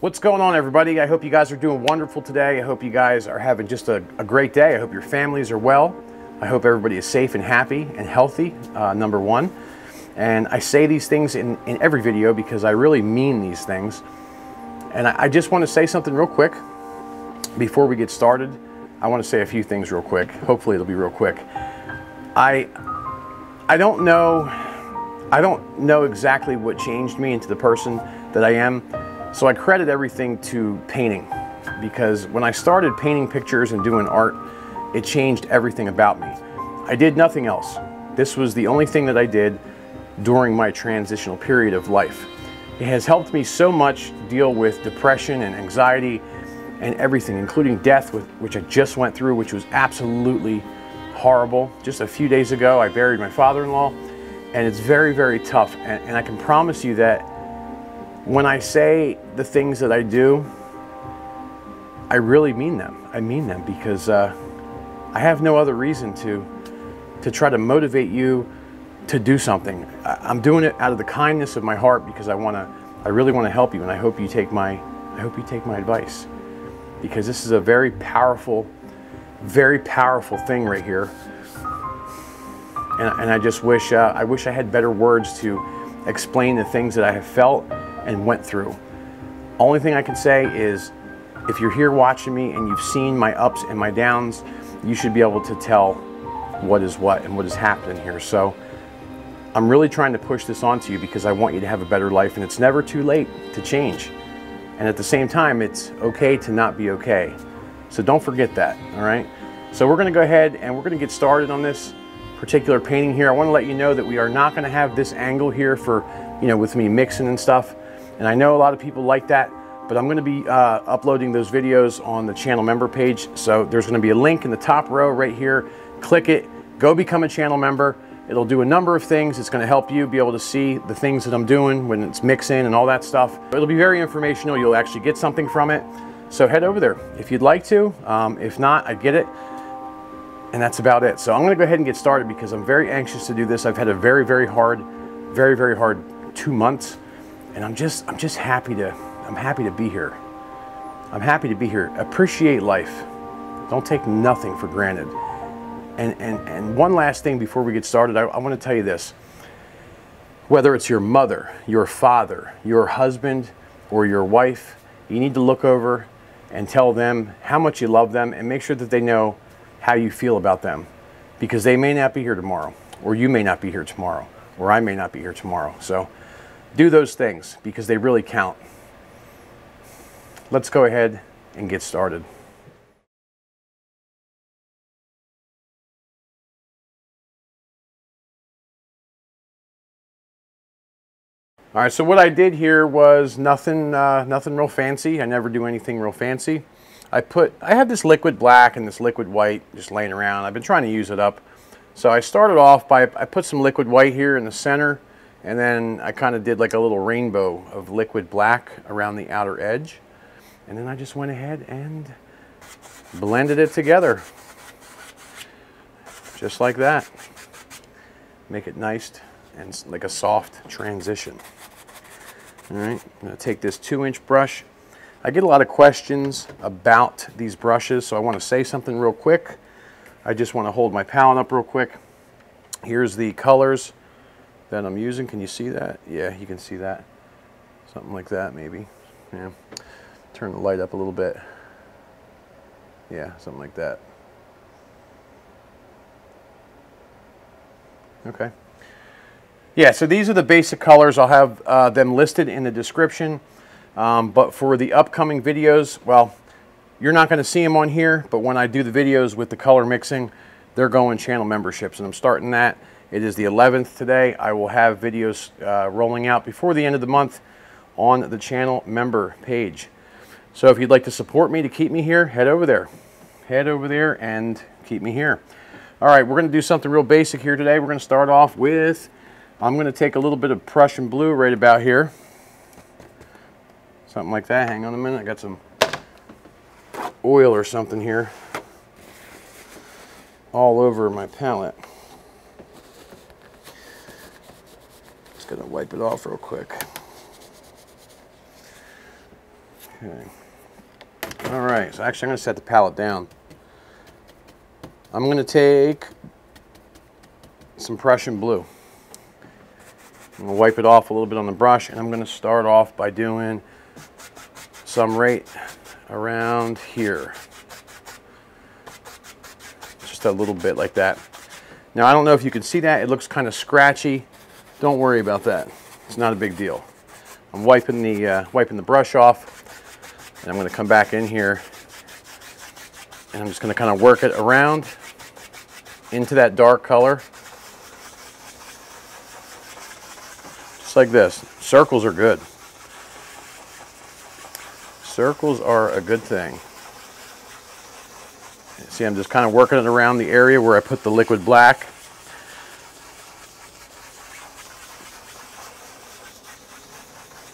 What's going on, everybody? I hope you guys are doing wonderful today. I hope you guys are having just a great day. I hope your families are well. I hope everybody is safe and happy and healthy, number one. And I say these things in every video because I really mean these things. And I just want to say something real quick. Before we get started, I want to say a few things real quick. Hopefully it'll be real quick. I don't know exactly what changed me into the person that I am. So I credit everything to painting, because when I started painting pictures and doing art, it changed everything about me. I did nothing else. This was the only thing that I did during my transitional period of life. It has helped me so much deal with depression and anxiety and everything, including death, which I just went through, which was absolutely horrible. Just a few days ago, I buried my father-in-law, and it's very, very tough. And I can promise you that when I say the things that I do, I really mean them. I mean them because I have no other reason to try to motivate you to do something. I'm doing it out of the kindness of my heart because I really wanna help you, and I hope you take my advice, because this is a very powerful thing right here. And I just wish I wish I had better words to explain the things that I have felt and went through. Only thing I can say is, if you're here watching me and you've seen my ups and my downs, you should be able to tell what is what and what is happening here. So I'm really trying to push this onto you because I want you to have a better life, and it's never too late to change. And at the same time, it's okay to not be okay. So don't forget that, all right? So we're gonna go ahead and we're gonna get started on this particular painting here. I wanna let you know that we are not gonna have this angle here for, you know, with me mixing and stuff. And I know a lot of people like that, but I'm gonna be uploading those videos on the channel member page. So there's gonna be a link in the top row right here. Click it, go become a channel member. It'll do a number of things. It's gonna help you be able to see the things that I'm doing when it's mixing and all that stuff. It'll be very informational. You'll actually get something from it. So head over there if you'd like to. If not, I get it. And that's about it. So I'm gonna go ahead and get started because I'm very anxious to do this. I've had a very, very hard 2 months. And I'm just happy to be here. I'm happy to be here. Appreciate life. Don't take nothing for granted. And one last thing before we get started, I want to tell you this. Whether it's your mother, your father, your husband, or your wife, you need to look over and tell them how much you love them and make sure that they know how you feel about them. Because they may not be here tomorrow, or you may not be here tomorrow, or I may not be here tomorrow. So do those things because they really count. Let's go ahead and get started. All right, so what I did here was nothing real fancy. I never do anything real fancy. I have this liquid black and this liquid white just laying around. I've been trying to use it up. So I started off by, I put some liquid white here in the center, and then I kind of did like a little rainbow of liquid black around the outer edge. And then I just went ahead and blended it together. Just like that. Make it nice and like a soft transition. All right, I'm gonna take this 2-inch brush. I get a lot of questions about these brushes, so I want to say something real quick. I just want to hold my palette up real quick. Here's the colors that I'm using. Can you see that? Yeah, you can see that. Something like that, maybe. Yeah. Turn the light up a little bit. Yeah, something like that. Okay. Yeah, so these are the basic colors. I'll have them listed in the description. But for the upcoming videos, well, you're not going to see them on here, but when I do the videos with the color mixing, they're going channel memberships, and I'm starting that. It is the 11th today. I will have videos rolling out before the end of the month on the channel member page. So if you'd like to support me to keep me here, head over there. Head over there and keep me here. All right, we're going to do something real basic here today. We're going to start off with, I'm going to take a little bit of Prussian blue right about here. Something like that. Hang on a minute. I got some oil or something here all over my palette. Just gonna wipe it off real quick. Okay. All right. So actually, I'm gonna set the palette down. I'm gonna take some Prussian blue. I'm gonna wipe it off a little bit on the brush, and I'm gonna start off by doing some right around here. Just a little bit like that. Now, I don't know if you can see that. It looks kind of scratchy. Don't worry about that. It's not a big deal. I'm wiping the brush off, and I'm gonna come back in here, and I'm just gonna kind of work it around into that dark color. Just like this. Circles are good. Circles are a good thing. See, I'm just kind of working it around the area where I put the liquid black.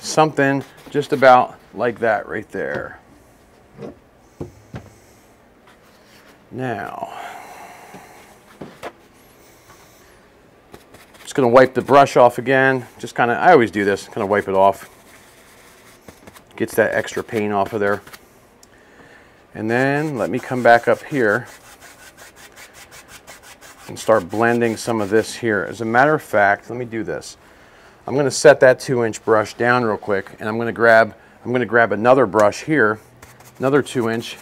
Something just about like that right there. Now, just gonna wipe the brush off again. Just kind of, I always do this, kind of wipe it off. Gets that extra paint off of there. And then let me come back up here and start blending some of this here. As a matter of fact, let me do this. I'm gonna set that 2-inch brush down real quick, and I'm gonna grab another brush here, another 2-inch,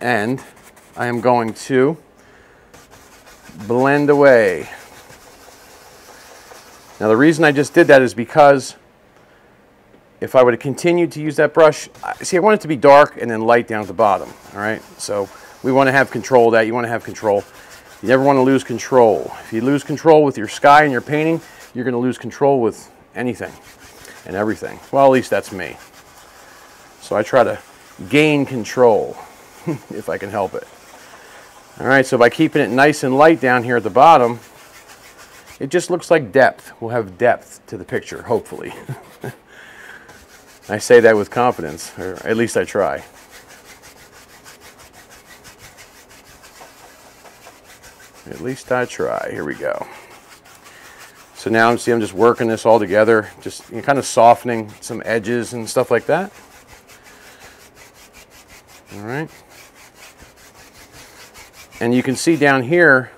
and I am going to blend away. Now the reason I just did that is because if I would have continued to use that brush, see, I want it to be dark and then light down at the bottom, all right? So we want to have control of that. You want to have control. You never want to lose control. If you lose control with your sky and your painting, you're going to lose control with anything and everything. Well, at least that's me. So I try to gain control if I can help it. All right, so by keeping it nice and light down here at the bottom, it just looks like depth. We'll have depth to the picture, hopefully. I say that with confidence, or at least I try. At least I try. Here we go. So now I'm just working this all together, just kind of softening some edges and stuff like that. All right. And you can see down here,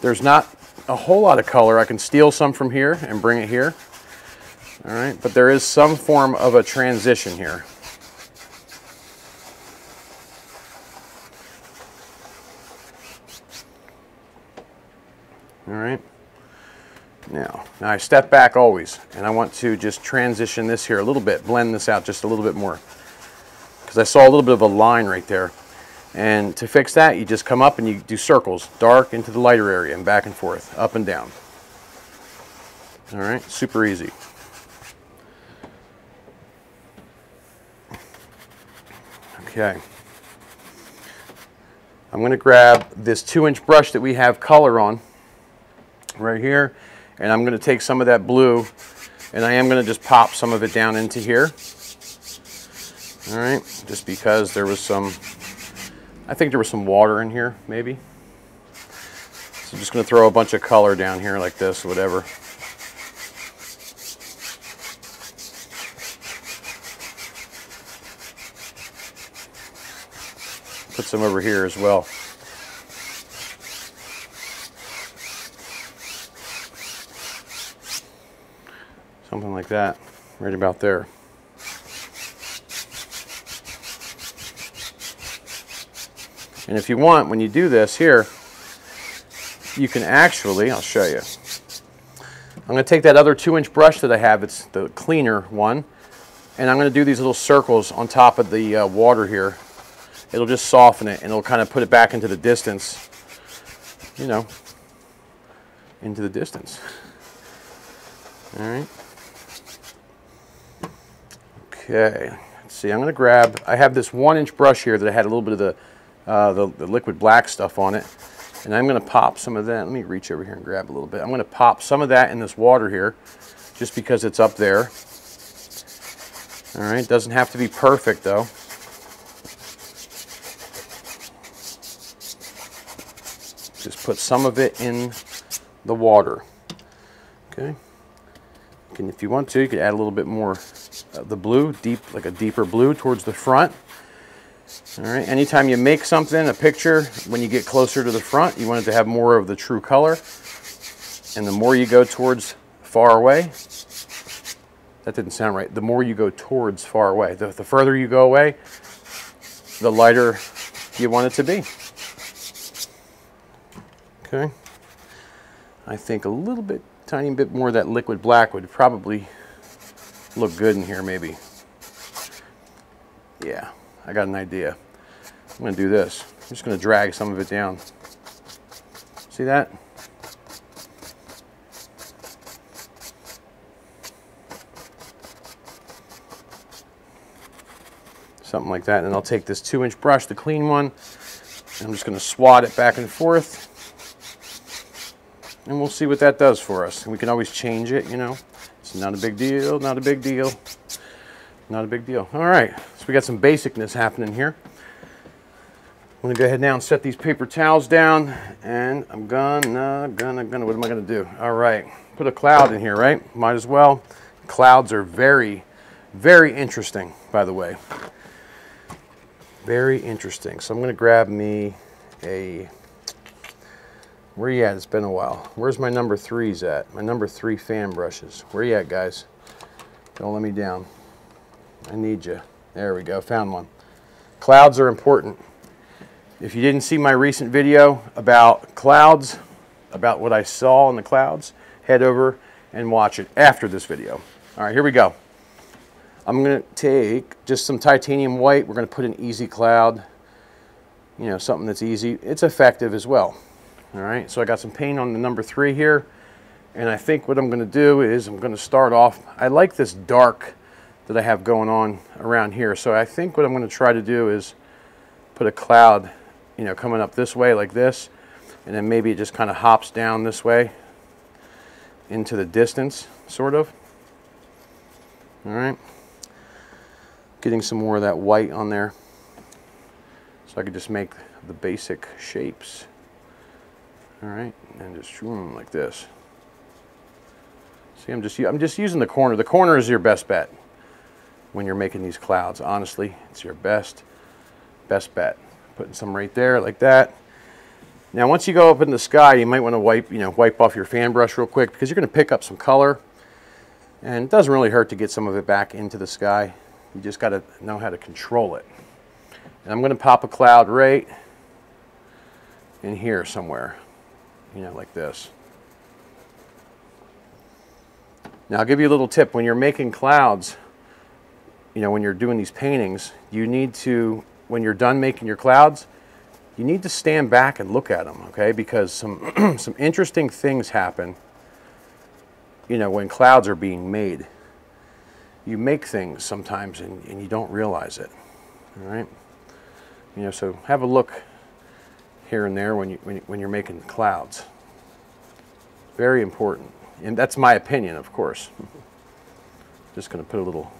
there's not a whole lot of color. I can steal some from here and bring it here. All right, but there is some form of a transition here. All right, now I step back always, and I want to just transition this here a little bit, blend this out just a little bit more, because I saw a little bit of a line right there. And to fix that, you just come up and you do circles, dark into the lighter area and back and forth, up and down. All right, super easy. Okay. I'm going to grab this 2-inch brush that we have color on right here, and I'm going to take some of that blue and I am going to just pop some of it down into here. All right, just because there was some, I think there was some water in here maybe. So I'm just going to throw a bunch of color down here like this or whatever. Put some over here as well. Something like that, right about there. And if you want, when you do this here, you can actually, I'll show you. I'm going to take that other 2-inch brush that I have, it's the cleaner one, and I'm going to do these little circles on top of the water here. It'll just soften it and it'll kind of put it back into the distance, you know, into the distance. All right. Okay, let's see, I'm gonna grab, I have this 1-inch brush here that I had a little bit of the liquid black stuff on it, and I'm gonna pop some of that. Let me reach over here and grab a little bit. I'm gonna pop some of that in this water here just because it's up there. All right, it doesn't have to be perfect though. Just put some of it in the water, okay? And if you want to, you could add a little bit more of the blue, deep, like a deeper blue towards the front. All right, anytime you make something, a picture, when you get closer to the front, you want it to have more of the true color. And the more you go towards far away, that didn't sound right. The more you go towards far away, the further you go away, the lighter you want it to be. Okay, I think a little bit, tiny bit more of that liquid black would probably look good in here maybe. Yeah, I got an idea. I'm gonna do this. I'm just gonna drag some of it down. See that? Something like that. And I'll take this 2-inch brush, the clean one, and I'm just gonna swat it back and forth. And we'll see what that does for us. And we can always change it, you know. It's not a big deal, not a big deal, not a big deal. All right, so we got some basicness happening here. I'm gonna go ahead now and set these paper towels down, and I'm gonna, what am I gonna do? All right, put a cloud in here, right? Might as well. Clouds are very, very interesting, by the way. Very interesting. So I'm gonna grab me a, where you at? It's been a while. Where's my number 3s at? My number 3 fan brushes. Where you at, guys? Don't let me down. I need you. There we go, found one. Clouds are important. If you didn't see my recent video about clouds, about what I saw in the clouds, head over and watch it after this video. All right, here we go. I'm gonna take just some titanium white. We're gonna put an easy cloud, you know, something that's easy. It's effective as well. All right, so I got some paint on the number 3 here, and I think what I'm going to do is I'm going to start off, I like this dark that I have going on around here, so I think what I'm going to try to do is put a cloud, you know, coming up this way like this, and then maybe it just kind of hops down this way into the distance, sort of. All right, getting some more of that white on there, so I could just make the basic shapes. All right, and just shoot them like this. See, I'm just using the corner. The corner is your best bet when you're making these clouds. Honestly, it's your best bet. Putting some right there like that. Now, once you go up in the sky, you might want to wipe off your fan brush real quick because you're going to pick up some color, and it doesn't really hurt to get some of it back into the sky. You just got to know how to control it. And I'm going to pop a cloud right in here somewhere. You know, like this. Now, I'll give you a little tip. When you're making clouds, you know, when you're doing these paintings, you need to, when you're done making your clouds, you need to stand back and look at them, okay? Because some interesting things happen, you know, when clouds are being made. You make things sometimes and you don't realize it, all right? You know, so have a look here and there when you're making clouds. Very important, and that's my opinion, of course. Just going to put a little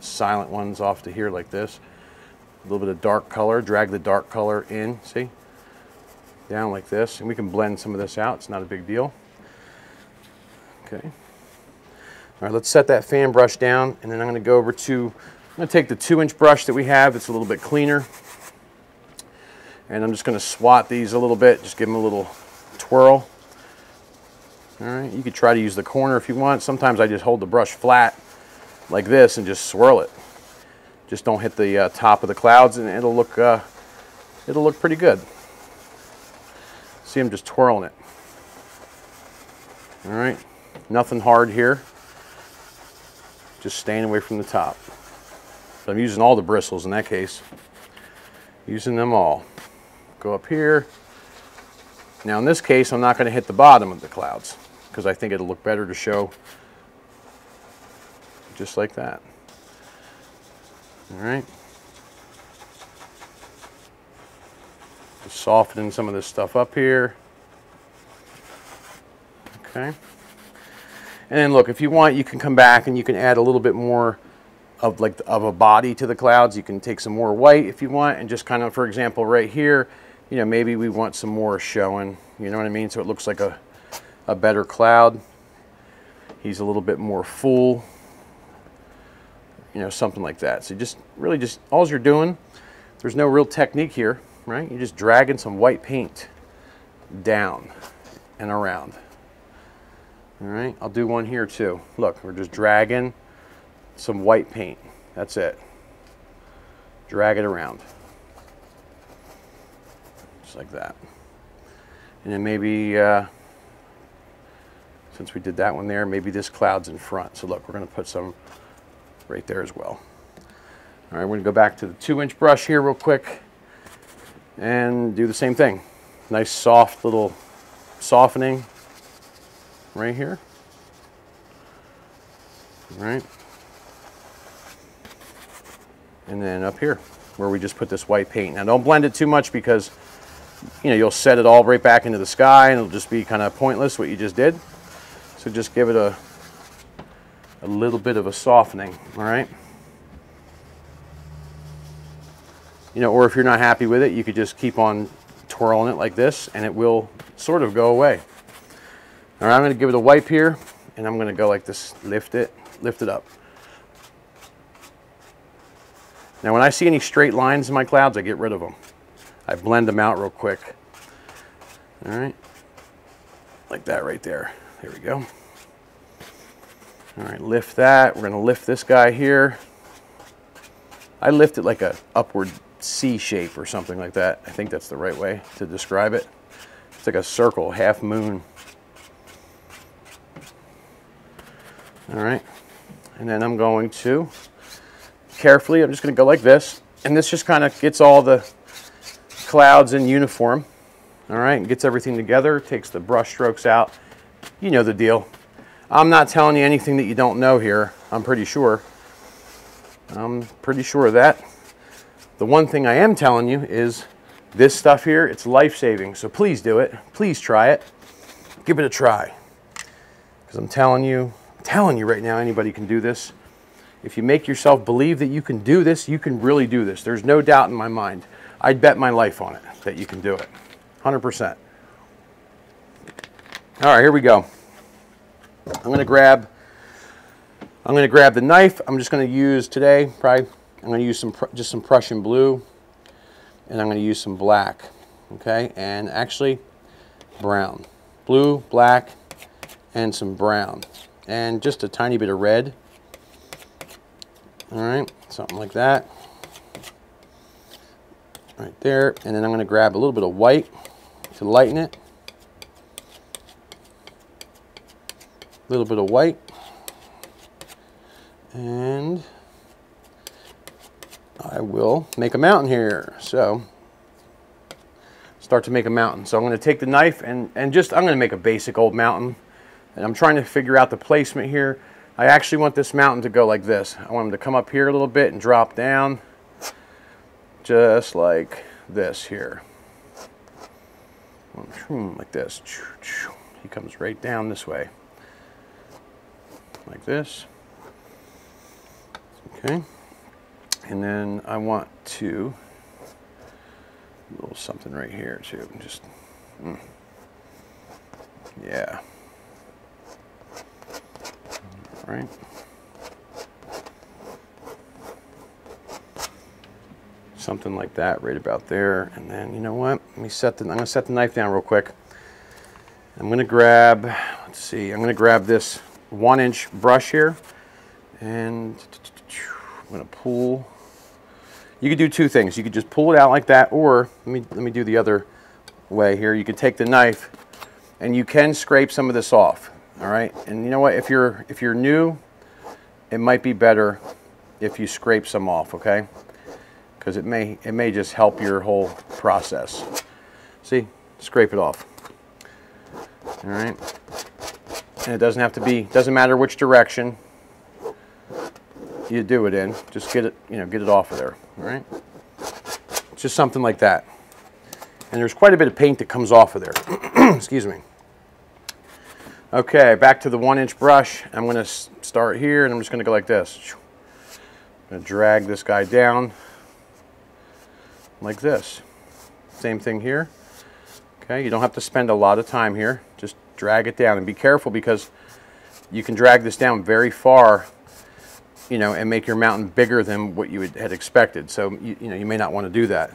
silent ones off to here like this. A little bit of dark color, drag the dark color in, see? Down like this, and we can blend some of this out. It's not a big deal. Okay. All right, let's set that fan brush down, and then I'm going to go over to, I'm going to take the 2-inch brush that we have. It's a little bit cleaner. And I'm just going to swat these a little bit, just give them a little twirl. All right, you could try to use the corner if you want. Sometimes I just hold the brush flat like this and just swirl it. Just don't hit the top of the clouds, and it'll look pretty good. See, I'm just twirling it. All right, nothing hard here. Just staying away from the top. So I'm using all the bristles in that case. Using them all. Go up here. Now in this case, I'm not going to hit the bottom of the clouds because I think it'll look better to show just like that. All right. Just softening some of this stuff up here. Okay. And then look, if you want, you can come back and you can add a little bit more of like of a body to the clouds. You can take some more white if you want, and just kind of, for example, right here, you know, maybe we want some more showing, you know what I mean? So it looks like a better cloud. He's a little bit more full, you know, something like that. So just really just, all you're doing, there's no real technique here, right? You're just dragging some white paint down and around. All right, I'll do one here too. Look, we're just dragging some white paint. That's it. Drag it around. Just like that. And then maybe, since we did that one there, maybe this cloud's in front. So look, we're going to put some right there as well. All right, we're going to go back to the 2-inch brush here real quick and do the same thing. Nice soft little softening right here. All right. And then up here where we just put this white paint. Now don't blend it too much because, you know, you'll set it all right back into the sky and it'll just be kind of pointless what you just did. So just give it a little bit of a softening, all right? You know, or if you're not happy with it, you could just keep on twirling it like this and it will sort of go away. All right, I'm going to give it a wipe here and I'm going to go like this, lift it up. Now when I see any straight lines in my clouds, I get rid of them. I blend them out real quick. All right, like that right there. There we go. All right, lift that. We're gonna lift this guy here. I lift it like a upward C shape or something like that. I think that's the right way to describe it. It's like a circle, half moon. All right, and then I'm going to carefully, I'm just going to go like this, and this just kind of gets all the clouds in uniform, all right, and gets everything together, takes the brush strokes out. You know the deal. I'm not telling you anything that you don't know here, I'm pretty sure. I'm pretty sure of that. The one thing I am telling you is this stuff here, it's life-saving, so please do it. Please try it. Give it a try. Because I'm telling you right now, anybody can do this. If you make yourself believe that you can do this, you can really do this. There's no doubt in my mind. I'd bet my life on it that you can do it. 100%. All right, here we go. I'm going to grab the knife. I'm just going to use today, probably, I'm going to use just some Prussian blue, and I'm going to use some black, okay? And actually brown. Blue, black, and some brown. And just a tiny bit of red. All right, something like that, right there. And then I'm going to grab a little bit of white to lighten it. A little bit of white. And I will make a mountain here. So start to make a mountain. So I'm going to take the knife and just, I'm going to make a basic old mountain. And I'm trying to figure out the placement here. I actually want this mountain to go like this. I want him to come up here a little bit and drop down, just like this here. Like this. He comes right down this way. Like this. Okay. And then I want to do a little something right here too. Just, yeah. All right. Something like that right about there. And then, you know what? Let me set the, I'm gonna set the knife down real quick. I'm gonna grab, let's see, I'm gonna grab this 1-inch brush here and I'm gonna pull. You could do two things. You could just pull it out like that, or let me do the other way here. You could take the knife and you can scrape some of this off. All right. And you know what? If you're new, it might be better if you scrape some off, okay? Because it may just help your whole process. See? Scrape it off. All right. And it doesn't have to be, doesn't matter which direction you do it in. Just get it, you know, get it off of there. All right. Just something like that. And there's quite a bit of paint that comes off of there. Excuse me. Okay, back to the 1-inch brush. I'm going to start here and I'm just going to go like this. I'm going to drag this guy down like this. Same thing here. Okay, you don't have to spend a lot of time here. Just drag it down and be careful because you can drag this down very far, you know, and make your mountain bigger than what you had expected. So, you know, you may not want to do that.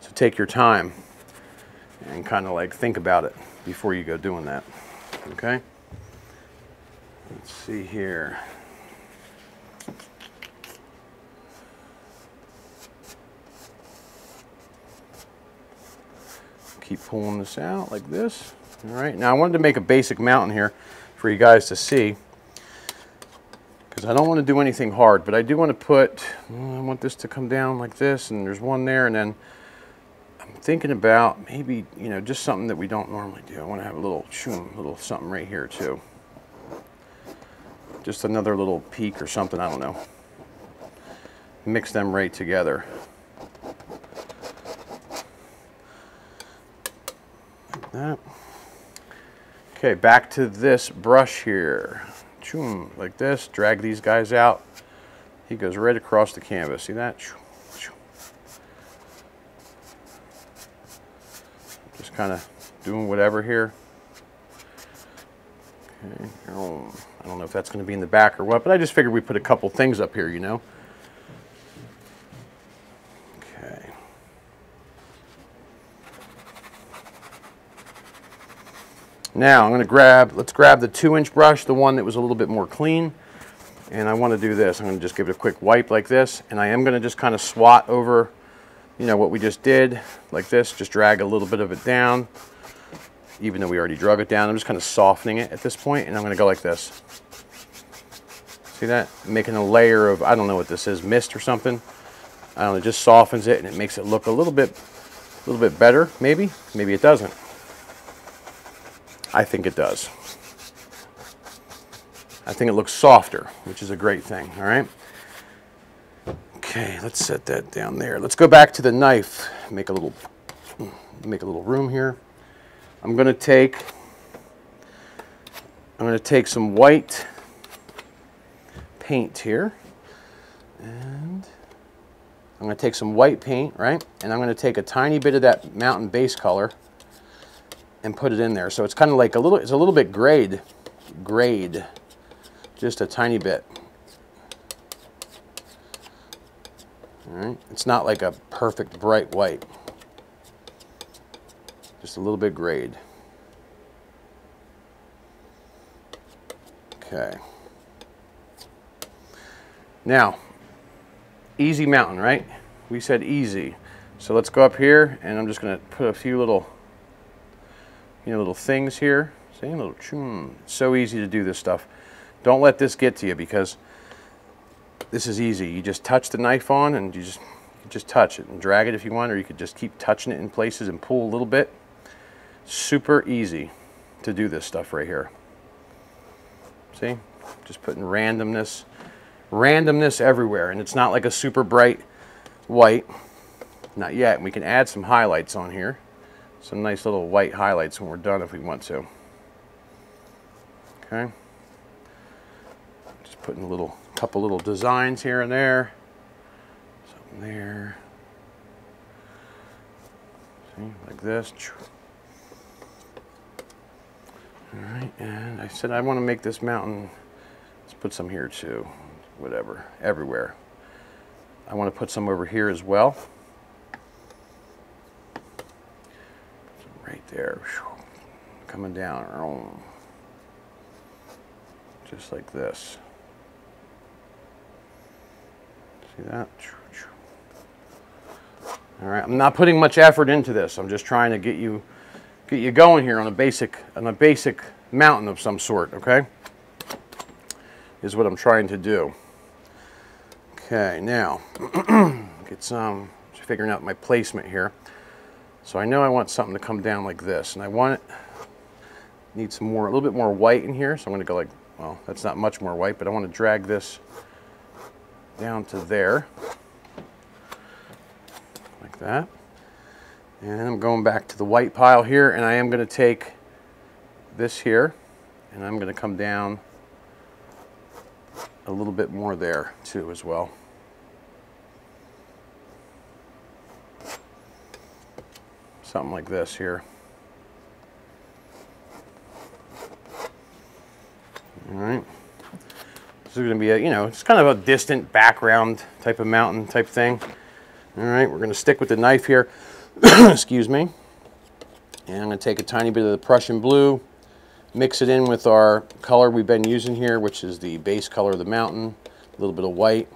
So take your time and kind of like think about it before you go doing that. Okay, let's see here. Keep pulling this out like this. All right, now I wanted to make a basic mountain here for you guys to see because I don't want to do anything hard, but I do want to put, I want this to come down like this, and there's one there, and then thinking about maybe, you know, just something that we don't normally do. I want to have a little something right here too. Just another little peak or something, I don't know. Mix them right together. Like that. Okay, back to this brush here. Choom, like this, drag these guys out. He goes right across the canvas, see that? Kind of doing whatever here. Okay. I don't know if that's going to be in the back or what, but I just figured we put a couple things up here, you know. Okay. Now I'm going to let's grab the 2-inch brush, the one that was a little bit more clean, and I want to do this. I'm going to just give it a quick wipe like this, and I am going to just kind of swat over, you know, what we just did, like this, just drag a little bit of it down, even though we already drug it down. I'm just kind of softening it at this point, and I'm going to go like this. See that? Making a layer of, I don't know what this is, mist or something. I don't know, it just softens it, and it makes it look a little bit better, maybe. Maybe it doesn't. I think it does. I think it looks softer, which is a great thing, all right? Okay, let's set that down there. Let's go back to the knife. Make a little room here. I'm gonna take some white paint here, and I'm gonna take some white paint, right? And I'm gonna take a tiny bit of that mountain base color and put it in there. So it's kind of like a little bit grayed, just a tiny bit. All right. It's not like a perfect bright white, just a little bit grayed. Okay. Now, easy mountain, right? We said easy. So let's go up here, and I'm just going to put a few little, you know, little things here. See, little choom. It's so easy to do this stuff. Don't let this get to you because this is easy. You just touch the knife on and you just touch it and drag it if you want, or you could just keep touching it in places and pull a little bit. Super easy to do this stuff right here. See? Just putting randomness everywhere, and it's not like a super bright white. Not yet. We can add some highlights on here. Some nice little white highlights when we're done if we want to. Okay. Just putting a little, couple little designs here and there. Something there. See, like this. All right, and I said I want to make this mountain. Let's put some here too. Whatever, everywhere. I want to put some over here as well. Right there, coming down, just like this. See that? All right, I'm not putting much effort into this. I'm just trying to get you going here on a basic mountain of some sort. Okay, is what I'm trying to do. Okay, now get some. Just figuring out my placement here. So I know I want something to come down like this, and I want it, need some more, a little bit more white in here. So I'm gonna go like, well, that's not much more white, but I want to drag this down to there, like that. And I'm going back to the white pile here, and I am gonna take this here, and I'm gonna come down a little bit more there too as well. Something like this here. All right. This is going to be a, you know, it's kind of a distant background type of mountain type thing. All right, we're going to stick with the knife here. Excuse me. And I'm going to take a tiny bit of the Prussian blue, mix it in with our color we've been using here, which is the base color of the mountain, a little bit of white.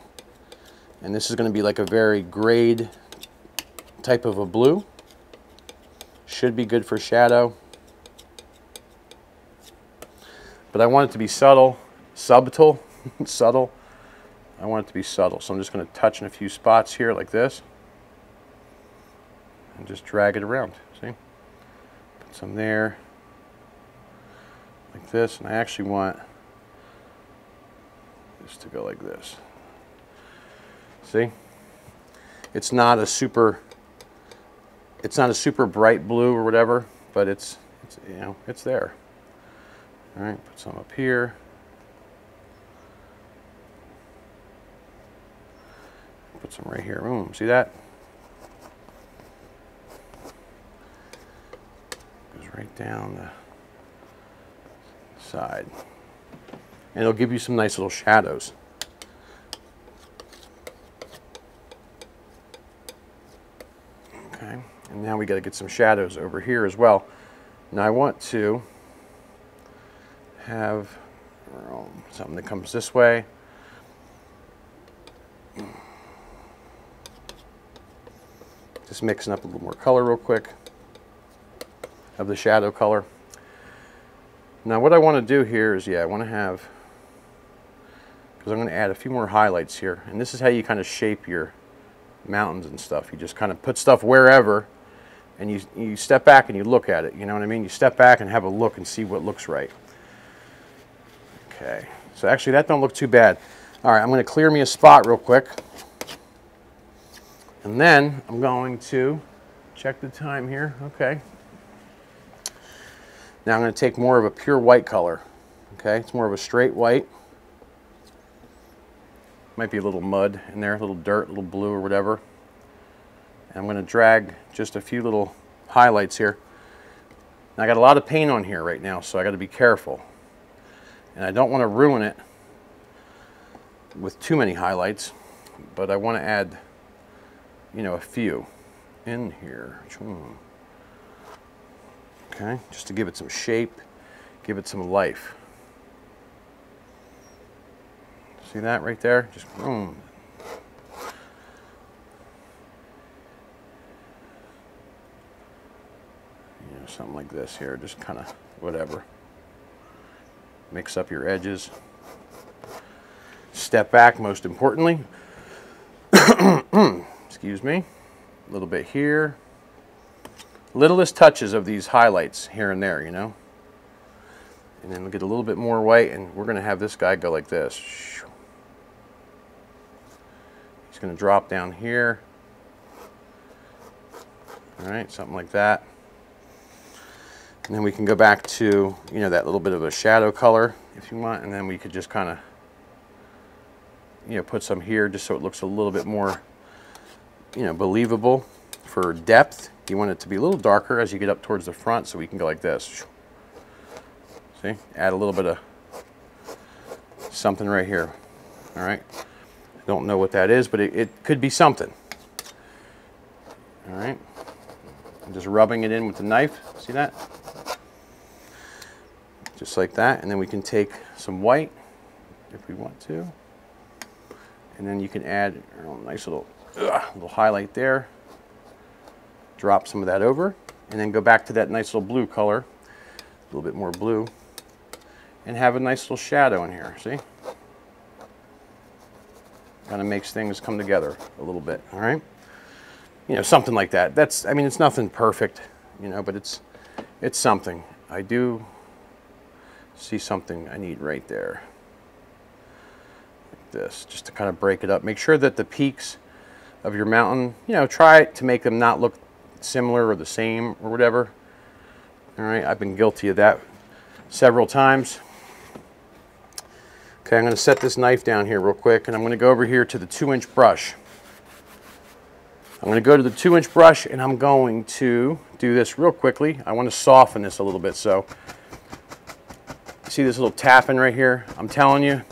And this is going to be like a very grayed type of a blue. Should be good for shadow, but I want it to be subtle, subtle, subtle. I want it to be subtle, so I'm just going to touch in a few spots here like this and just drag it around. See, put some there like this, and I actually want this to go like this. See, it's not a super, it's not a super bright blue or whatever, but it's you know, it's there. All right, put some up here. Put some right here. Boom, see that? Goes right down the side. And it'll give you some nice little shadows. Okay. And now we got to get some shadows over here as well. Now I want to have something that comes this way. Just mixing up a little more color real quick of the shadow color. Now what I want to do here is, yeah, I want to have, because I'm going to add a few more highlights here, and this is how you kind of shape your mountains and stuff. You just kind of put stuff wherever, and you step back and you look at it, you know what I mean? You step back and have a look and see what looks right. Okay, so actually that don't look too bad. All right, I'm going to clear me a spot real quick. And then I'm going to check the time here. Okay. Now I'm going to take more of a pure white color. Okay, it's more of a straight white. Might be a little mud in there, a little dirt, a little blue or whatever. And I'm going to drag just a few little highlights here. And I got a lot of paint on here right now, so I got to be careful. And I don't want to ruin it with too many highlights, but I want to add, you know, a few in here. Okay, just to give it some shape, give it some life. See that right there? Just boom. You know, something like this here, just kind of whatever. Mix up your edges. Step back, most importantly. Excuse me. A little bit here. Littlest touches of these highlights here and there, you know. And then we'll get a little bit more white, and we're going to have this guy go like this. Going to drop down here, All right, something like that. And then we can go back to, you know, that little bit of a shadow color if you want, and then we could just kind of, you know, put some here just so it looks a little bit more, you know, believable for depth. You want it to be a little darker as you get up towards the front, so we can go like this. See, add a little bit of something right here. All right, I don't know what that is, but it could be something. All right, I'm just rubbing it in with the knife. See that? Just like that, and then we can take some white if we want to, and then you can add a nice little highlight there, drop some of that over, and then go back to that nice little blue color, a little bit more blue, and have a nice little shadow in here. See, kind of makes things come together a little bit. All right, you know, something like that. That's, I mean, it's nothing perfect, you know, but it's something. I do see something I need right there, like this, just to kind of break it up. Make sure that the peaks of your mountain, you know, try to make them not look similar or the same or whatever. All right, I've been guilty of that several times. Okay, I'm going to set this knife down here real quick, and I'm going to go over here to the 2-inch brush. I'm going to go to the 2-inch brush, and I'm going to do this real quickly. I want to soften this a little bit, so see this little tapping right here? I'm telling you,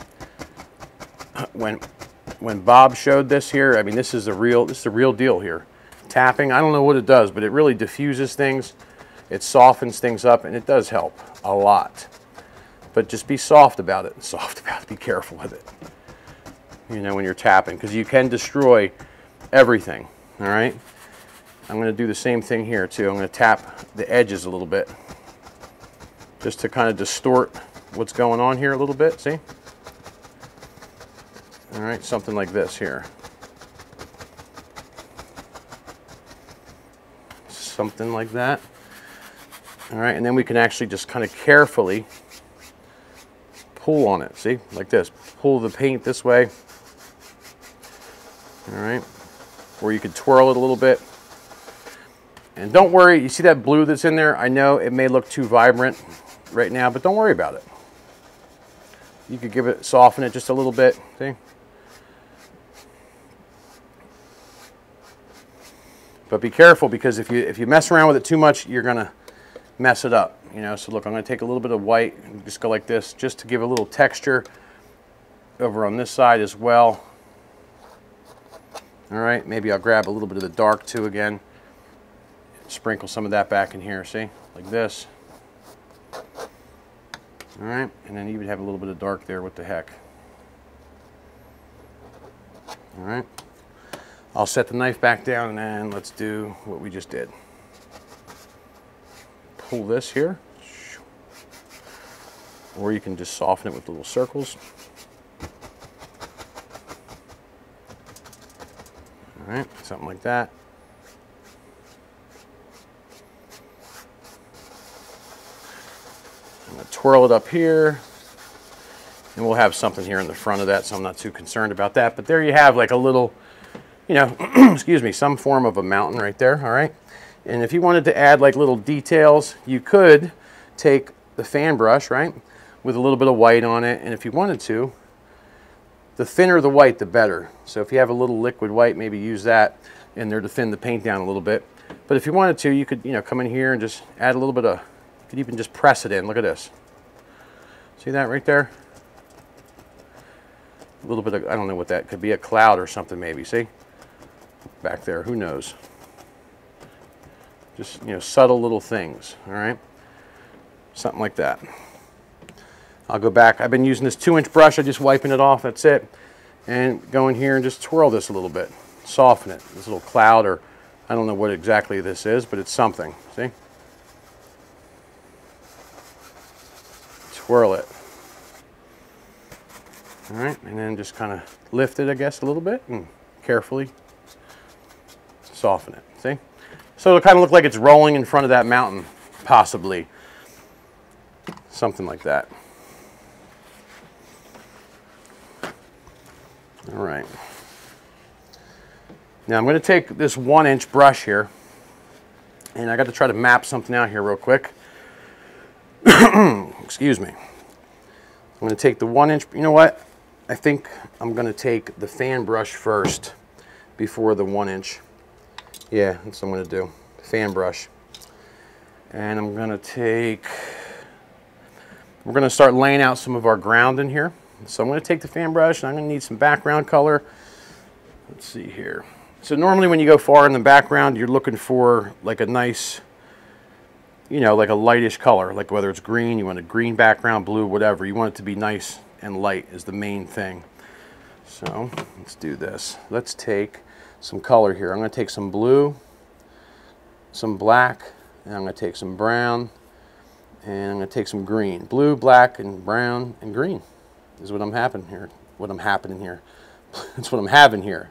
when Bob showed this here, I mean, this is the real deal here. Tapping, I don't know what it does, but it really diffuses things. It softens things up, and it does help a lot. But just be soft about it. Be careful with it, you know, when you're tapping, because you can destroy everything. All right, I'm going to do the same thing here too. I'm going to tap the edges a little bit, just to kind of distort what's going on here a little bit, see? All right, something like this here. Something like that. All right, and then we can actually just kind of carefully pull on it, see? Like this, pull the paint this way. All right, or you could twirl it a little bit. And don't worry, you see that blue that's in there? I know it may look too vibrant right now, but don't worry about it. You could give it, soften it just a little bit, see? But be careful, because if you mess around with it too much, you're gonna mess it up, you know? So look, I'm gonna take a little bit of white and just go like this, just to give a little texture over on this side as well. All right, maybe I'll grab a little bit of the dark too again. Sprinkle some of that back in here, see? Like this. All right, and then you would have a little bit of dark there, what the heck. All right, I'll set the knife back down, and then let's do what we just did. Pull this here, or you can just soften it with little circles. All right, something like that. Twirl it up here, and we'll have something here in the front of that, so I'm not too concerned about that. But there you have like a little, you know, excuse me, some form of a mountain right there. All right, and if you wanted to add like little details, you could take the fan brush, right, with a little bit of white on it, and if you wanted to, the thinner the white, the better. So if you have a little liquid white, maybe use that in there to thin the paint down a little bit. But if you wanted to, you could, you know, come in here and just add a little bit of, you could even just press it in. Look at this. See that right there? A little bit of, I don't know what that could be, a cloud or something maybe, see? Back there, who knows? Just, you know, subtle little things, all right? Something like that. I'll go back. I've been using this 2-inch brush. I'm just wiping it off, that's it. And go in here and just twirl this a little bit. Soften it, this little cloud, or I don't know what exactly this is, but it's something, see? Twirl it. All right, and then just kind of lift it, I guess, a little bit, and carefully soften it, see? So it'll kind of look like it's rolling in front of that mountain, possibly. Something like that. All right. Now I'm going to take this 1-inch brush here, And I got to try to map something out here real quick. Excuse me. I'm going to take the 1 inch. You know what? I think I'm going to take the fan brush first before the 1 inch. Yeah, that's what I'm going to do. Fan brush. And I'm going to take... We're going to start laying out some of our ground in here. So I'm going to take the fan brush, and I'm going to need some background color. Let's see here. So normally when you go far in the background, you're looking for like a nice, you know, like a lightish color, like whether it's green, you want a green background, blue, whatever. You want it to be nice and light is the main thing. So let's do this. Let's take some color here. I'm going to take some blue, some black, and I'm going to take some brown, and I'm going to take some green. Blue, black, and brown, and green is what I'm having here. That's what I'm having here.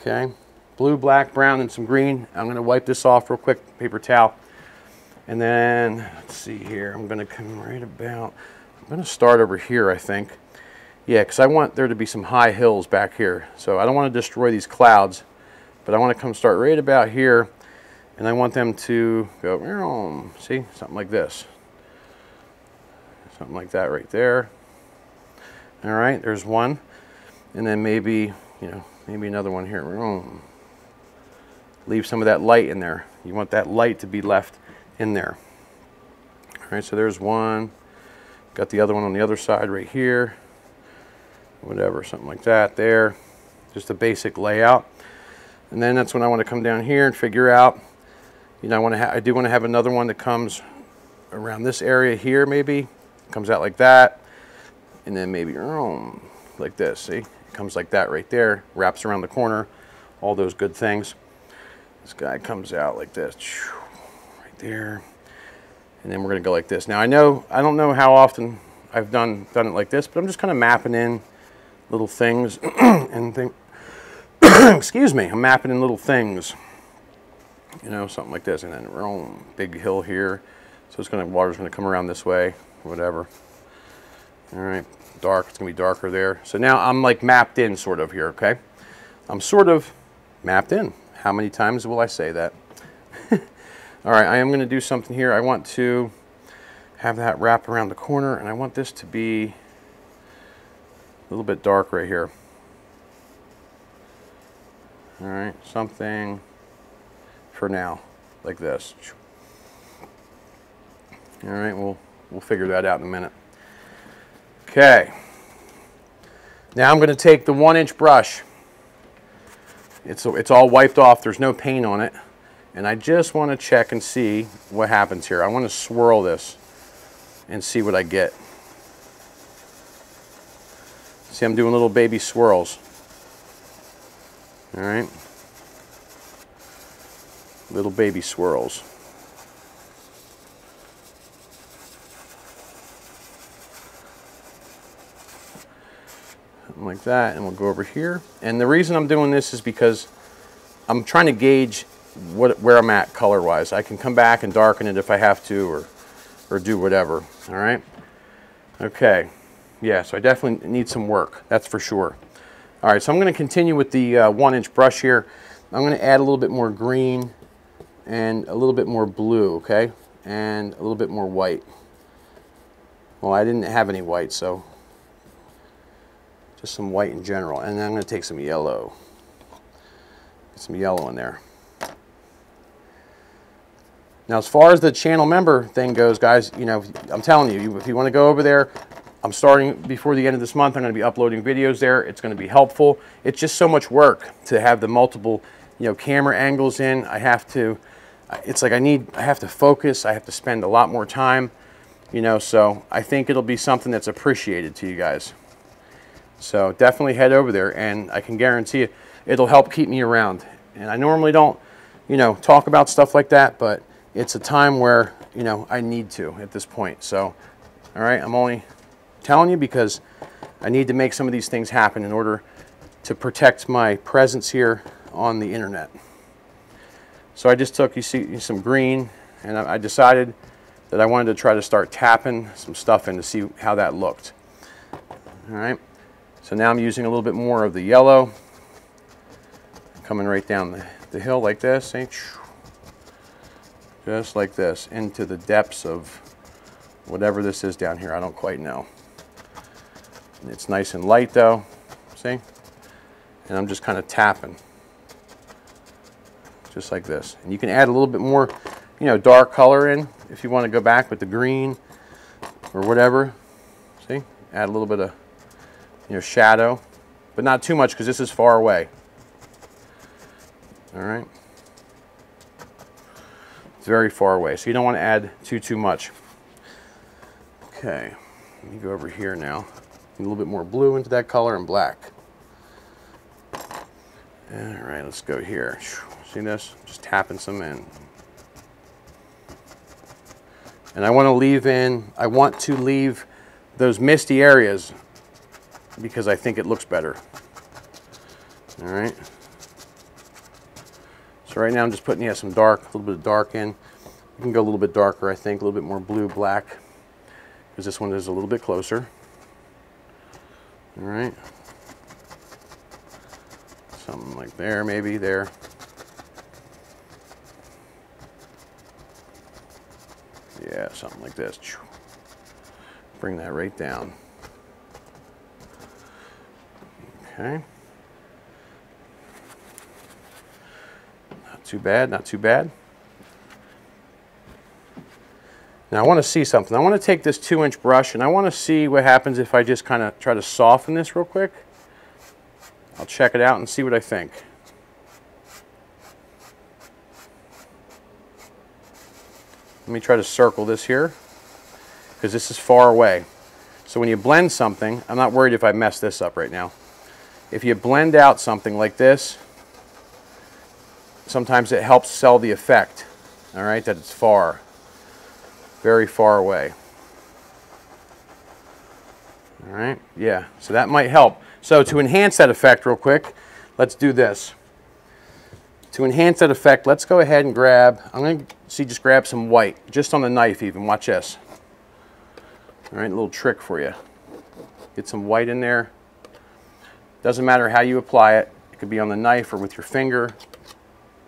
Okay, blue, black, brown, and some green. I'm going to wipe this off real quick, paper towel. And then, let's see here, I'm going to come right about, I'm going to start over here, I think. Yeah, because I want there to be some high hills back here. So I don't want to destroy these clouds, but I want to come start right about here, and I want them to go, see, something like this. Something like that right there. All right, there's one. And then maybe, you know, maybe another one here. Leave some of that light in there. You want that light to be left in there. All right, so there's one. Got the other one on the other side right here. Whatever, something like that there. Just a basic layout. And then that's when I want to come down here and figure out, you know, I do want to have another one that comes around this area here maybe. Comes out like that. And then maybe like this, see? Comes like that right there, wraps around the corner, all those good things. This guy comes out like this, right there, and then we're gonna go like this. Now I know, I don't know how often I've done it like this, but I'm just kind of mapping in little things and think, excuse me, I'm mapping in little things, you know, something like this, and then we're on a big hill here, so it's gonna, water's gonna come around this way, whatever. All right, dark, it's gonna be darker there. So now I'm like mapped in sort of here, okay? I'm sort of mapped in. How many times will I say that? All right, I am gonna do something here. I want to have that wrap around the corner, and I want this to be a little bit dark right here. All right, something for now, like this. All right, we'll figure that out in a minute. Okay, now I'm going to take the 1 inch brush. It's all wiped off, there's no paint on it, and I just want to check and see what happens here. I want to swirl this and see what I get. See, I'm doing little baby swirls. All right, little baby swirls. Like that, and we'll go over here. And the reason I'm doing this is because I'm trying to gauge where I'm at color wise. I can come back and darken it if I have to, or do whatever. All right, okay, yeah, so I definitely need some work, that's for sure. All right, so I'm going to continue with the 1 inch brush here. I'm going to add a little bit more green and a little bit more blue, okay, and a little bit more white. Well, I didn't have any white, so just some white in general. And then I'm going to take some yellow. Get some yellow in there. Now, as far as the channel member thing goes, guys, you know, I'm telling you, if you want to go over there, I'm starting before the end of this month. I'm going to be uploading videos there. It's going to be helpful. It's just so much work to have the multiple, you know, camera angles in. I have to, it's like I have to focus. I have to spend a lot more time, you know, so I think it'll be something that's appreciated to you guys. So definitely head over there, and I can guarantee you it'll help keep me around. And I normally don't, you know, talk about stuff like that, but it's a time where, you know, I need to at this point. So, all right, I'm only telling you because I need to make some of these things happen in order to protect my presence here on the internet. So I just took, you see, some green, and I decided that I wanted to try to start tapping some stuff in to see how that looked. All right. So now I'm using a little bit more of the yellow, coming right down the hill like this. just like this, into the depths of whatever this is down here. I don't quite know. And it's nice and light though, see? And I'm just kind of tapping, just like this. And you can add a little bit more, you know, dark color in if you want to go back with the green or whatever. See, add a little bit of, you know, shadow, but not too much because this is far away. All right, it's very far away, so you don't want to add too much. Okay, let me go over here now. A little bit more blue into that color and black. All right, let's go here. See this? Just tapping some in. And I want to leave in, I want to leave those misty areas because I think it looks better. All right. So right now I'm just putting, yeah, some dark, a little bit of dark in. You can go a little bit darker, I think, a little bit more blue, black, because this one is a little bit closer. All right. Something like there, maybe there. Yeah, something like this. Bring that right down. Okay. Not too bad, not too bad. Now I want to see something. I want to take this 2-inch brush and I want to see what happens if I just kind of try to soften this real quick. I'll check it out and see what I think. Let me try to circle this here because this is far away. So when you blend something, I'm not worried if I mess this up right now. If you blend out something like this, sometimes it helps sell the effect, all right, that it's far. Very far away. All right, yeah, so that might help. So to enhance that effect real quick, let's do this. To enhance that effect, let's go ahead and grab, I'm going to just grab some white, just on the knife even, watch this. All right, a little trick for you. Get some white in there. Doesn't matter how you apply it. It could be on the knife or with your finger.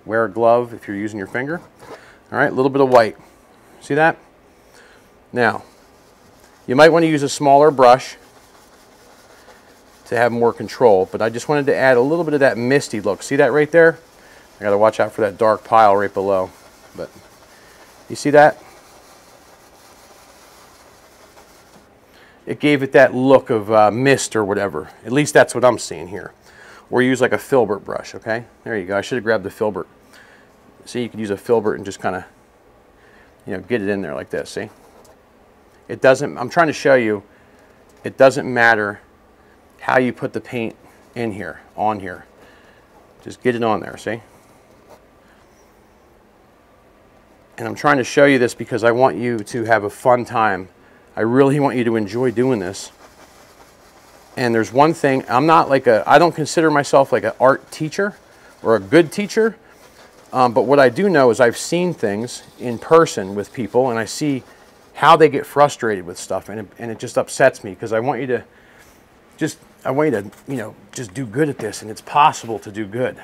Wear a glove if you're using your finger. All right, a little bit of white. See that? Now, you might want to use a smaller brush to have more control, but I just wanted to add a little bit of that misty look. See that right there? I gotta watch out for that dark pile right below, but you see that? It gave it that look of mist or whatever. At least that's what I'm seeing here. Or use like a filbert brush, okay? There you go, I should have grabbed the filbert. See, you could use a filbert and just kind of, you know, get it in there like this, see? It doesn't, I'm trying to show you, it doesn't matter how you put the paint in here, on here. Just get it on there, see? And I'm trying to show you this because I want you to have a fun time. I really want you to enjoy doing this. And there's one thing, I'm not like a, I don't consider myself like an art teacher or a good teacher, but what I do know is I've seen things in person with people and I see how they get frustrated with stuff, and it just upsets me because I want you to just, I want you to, you know, just do good at this, and it's possible to do good.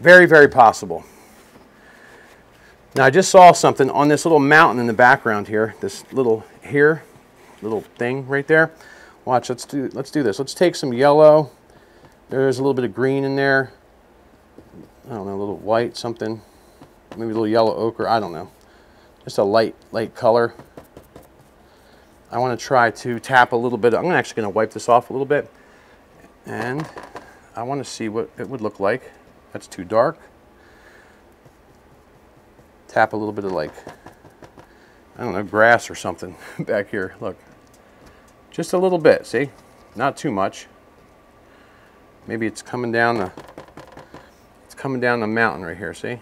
Very, very possible. Now I just saw something on this little mountain in the background here, this little here, little thing right there. Watch, let's do this. Let's take some yellow. There's a little bit of green in there. I don't know, a little white, something, maybe a little yellow ochre, I don't know. Just a light color. I want to try to tap a little bit. I'm actually going to wipe this off a little bit. And I want to see what it would look like. That's too dark. Tap a little bit of, like, I don't know, grass or something back here. Look. Just a little bit, see? Not too much. Maybe it's coming down the, it's coming down the mountain right here, see?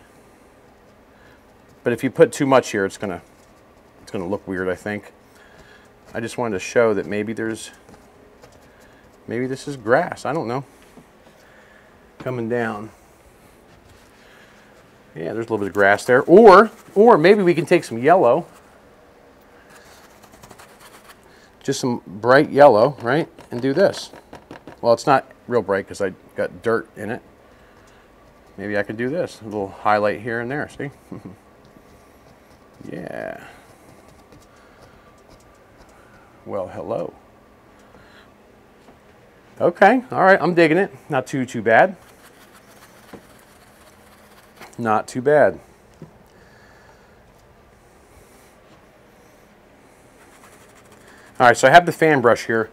But if you put too much here, it's gonna look weird, I think. I just wanted to show that maybe there's, maybe this is grass, I don't know. Coming down. Yeah, there's a little bit of grass there. Or maybe we can take some yellow. Just some bright yellow, right? And do this. Well, it's not real bright because I got dirt in it. Maybe I could do this, a little highlight here and there, see? Yeah. Well, hello. Okay, all right, I'm digging it. Not too bad. Not too bad. All right, so I have the fan brush here.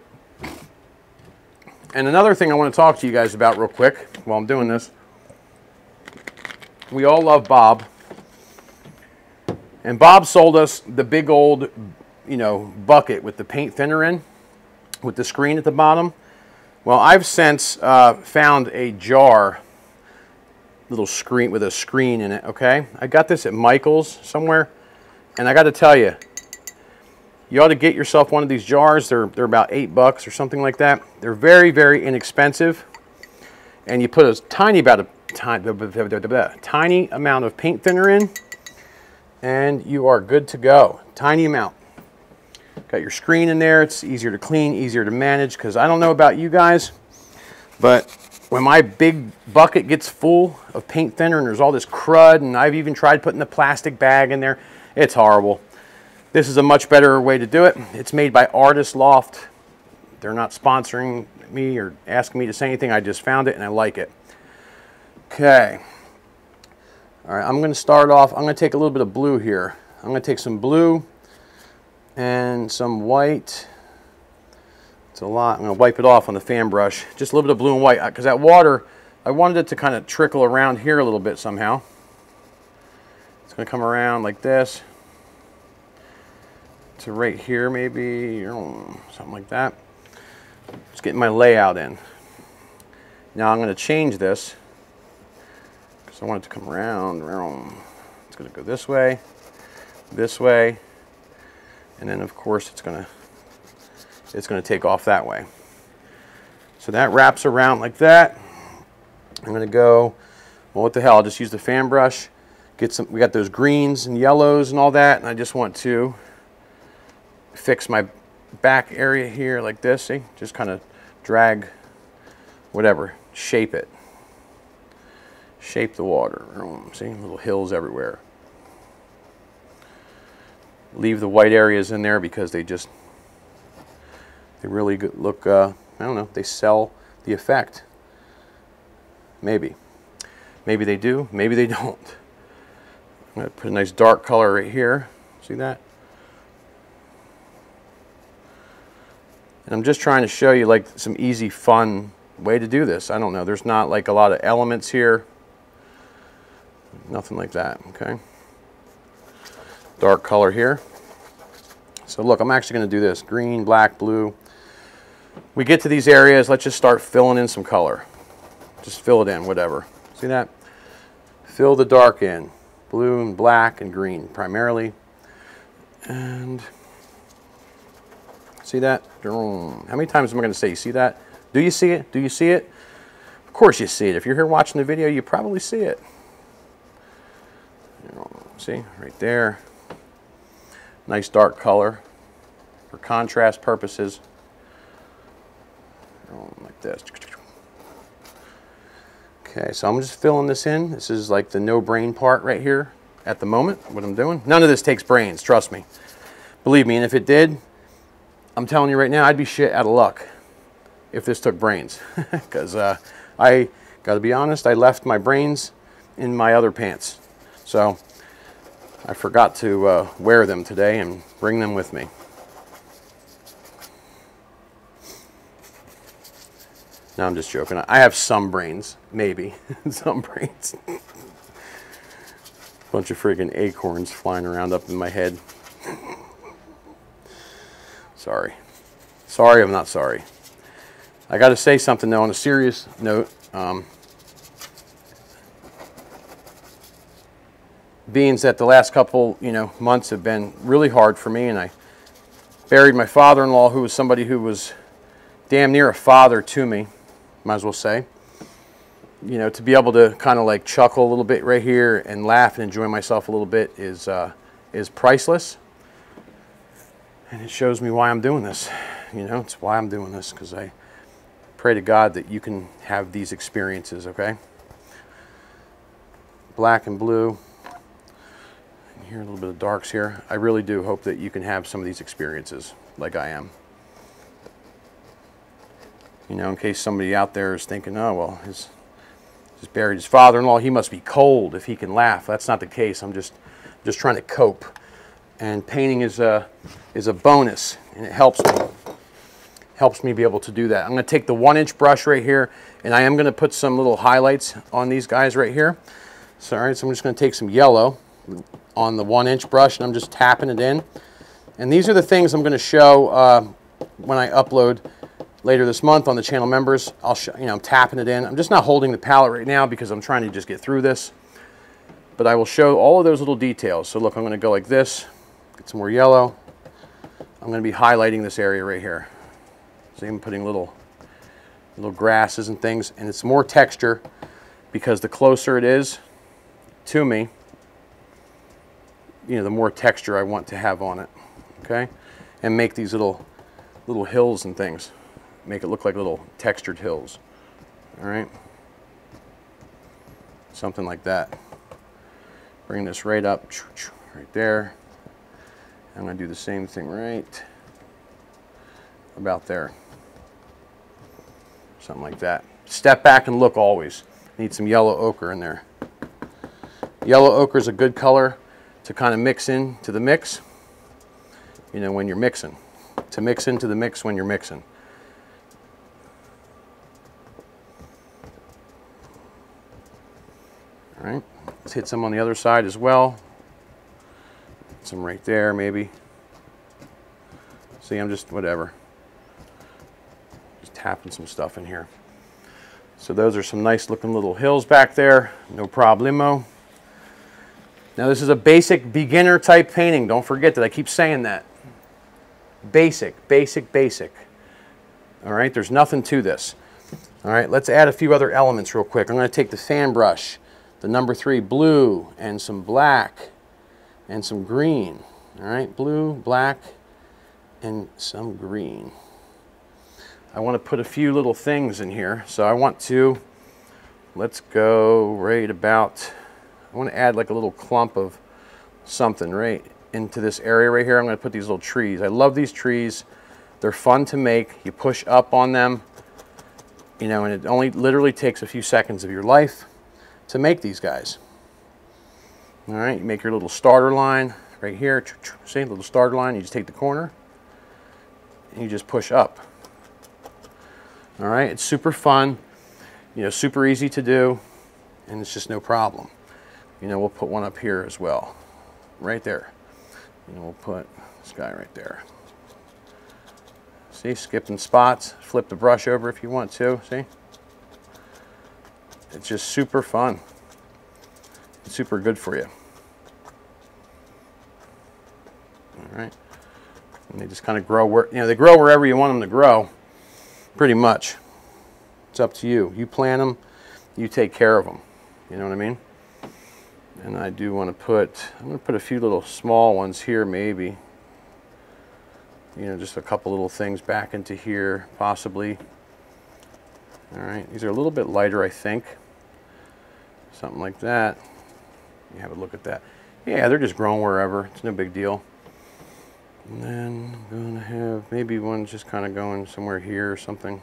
And another thing I want to talk to you guys about real quick while I'm doing this. We all love Bob. And Bob sold us the big old, you know, bucket with the paint thinner in, with the screen at the bottom. Well, I've since found a jar, little screen with a screen in it, okay? I got this at Michael's somewhere, and I got to tell you, you ought to get yourself one of these jars. They're about $8 or something like that. They're very, very inexpensive. And you put a tiny amount of paint thinner in, and you are good to go. Tiny amount. Got your screen in there. It's easier to clean, easier to manage, because I don't know about you guys, but when my big bucket gets full of paint thinner and there's all this crud, and I've even tried putting the plastic bag in there, it's horrible. This is a much better way to do it. It's made by Artist Loft. They're not sponsoring me or asking me to say anything. I just found it and I like it. Okay. All right, I'm going to start off. I'm going to take a little bit of blue here. I'm going to take some blue and some white. It's a lot. I'm going to wipe it off on the fan brush. Just a little bit of blue and white, because that water, I wanted it to kind of trickle around here a little bit somehow. It's going to come around like this. To right here, maybe, or something like that. Just getting my layout in. Now I'm going to change this because I want it to come around. It's going to go this way, and then of course it's going to take off that way. So that wraps around like that. I'm going to go. Well, what the hell? I'll just use the fan brush. Get some. We got those greens and yellows and all that, and I just want to fix my back area here like this, see? Just kind of drag, whatever, shape it. Shape the water, see? Little hills everywhere. Leave the white areas in there because they really look, I don't know, they sell the effect. Maybe. Maybe they do, maybe they don't. I'm gonna put a nice dark color right here, see that? And I'm just trying to show you like some easy, fun way to do this. I don't know. There's not like a lot of elements here. Nothing like that, okay? Dark color here. So look, I'm actually going to do this. Green, black, blue. We get to these areas. Let's just start filling in some color. Just fill it in, whatever. See that? Fill the dark in. Blue and black and green primarily. And see that? How many times am I going to say you see that? Do you see it? Do you see it? Of course you see it. If you're here watching the video, you probably see it. See? Right there. Nice dark color for contrast purposes. Like this. Okay, so I'm just filling this in. This is like the no-brain part right here at the moment, what I'm doing. None of this takes brains, trust me. Believe me, and if it did, I'm telling you right now, I'd be shit out of luck if this took brains, because I gotta be honest, I left my brains in my other pants, so I forgot to wear them today and bring them with me. No, I'm just joking. I have some brains, maybe some brains. Bunch of freaking acorns flying around up in my head. Sorry. Sorry, I'm not sorry. I got to say something, though, on a serious note. Being that the last couple, months have been really hard for me, and I buried my father-in-law, who was somebody who was damn near a father to me, might as well say. To be able to kind of like chuckle a little bit right here and laugh and enjoy myself a little bit is priceless. And it shows me why I'm doing this. It's why I'm doing this, because I pray to God that you can have these experiences, okay? Black and blue. here, a little bit of darks here. I really do hope that you can have some of these experiences like I am. You know, in case somebody out there is thinking, oh, well, he's just buried his father-in-law. He must be cold if he can laugh. That's not the case. I'm just trying to cope. And painting is a bonus, and it helps me. Helps me be able to do that. I'm going to take the 1-inch brush right here, and I am going to put some little highlights on these guys right here. So, all right, so I'm just going to take some yellow on the 1-inch brush, and I'm just tapping it in. And these are the things I'm going to show when I upload later this month on the channel members. I'll show, you know, I'm tapping it in. I'm just not holding the palette right now because I'm trying to just get through this. But I will show all of those little details. So look, I'm going to go like this, get some more yellow. I'm going to be highlighting this area right here. So I'm putting little grasses and things, and it's more texture because the closer it is to me, you know, the more texture I want to have on it, okay? And make these little hills and things. Make it look like little textured hills, all right? Something like that. Bring this right up, right there. I'm gonna do the same thing right about there. Something like that. Step back and look always. Need some yellow ochre in there. Yellow ochre is a good color to kind of mix into the mix, you know, when you're mixing. To mix into the mix when you're mixing. All right, let's hit some on the other side as well. Some right there maybe. See, I'm just, whatever. Just tapping some stuff in here. So those are some nice looking little hills back there. No problemo. Now this is a basic beginner type painting. Don't forget that. I keep saying that. Basic, basic, basic. All right, there's nothing to this. All right, let's add a few other elements real quick. I'm going to take the fan brush, the number 3 blue, and some black, and some green. All right, blue, black, and some green. I want to put a few little things in here. So I want to, let's go right about, I want to add like a little clump of something right into this area right here. I'm going to put these little trees. I love these trees. They're fun to make. You push up on them, you know, and it only literally takes a few seconds of your life to make these guys. All right, you make your little starter line right here. See, little starter line. You just take the corner and you just push up. All right, it's super fun, you know, super easy to do, and it's just no problem. You know, we'll put one up here as well, right there. You know, we'll put this guy right there. See, skipping spots, flip the brush over if you want to, see? It's just super fun. It's super good for you. All right, and they just kind of grow where, you know, they grow wherever you want them to grow, pretty much. It's up to you. You plant them, you take care of them. You know what I mean? And I do want to put, I'm going to put a few little small ones here maybe. You know, just a couple little things back into here, possibly. All right, these are a little bit lighter, I think. Something like that. You have a look at that. Yeah, they're just growing wherever. It's no big deal. And then I'm going to have maybe one just kind of going somewhere here or something.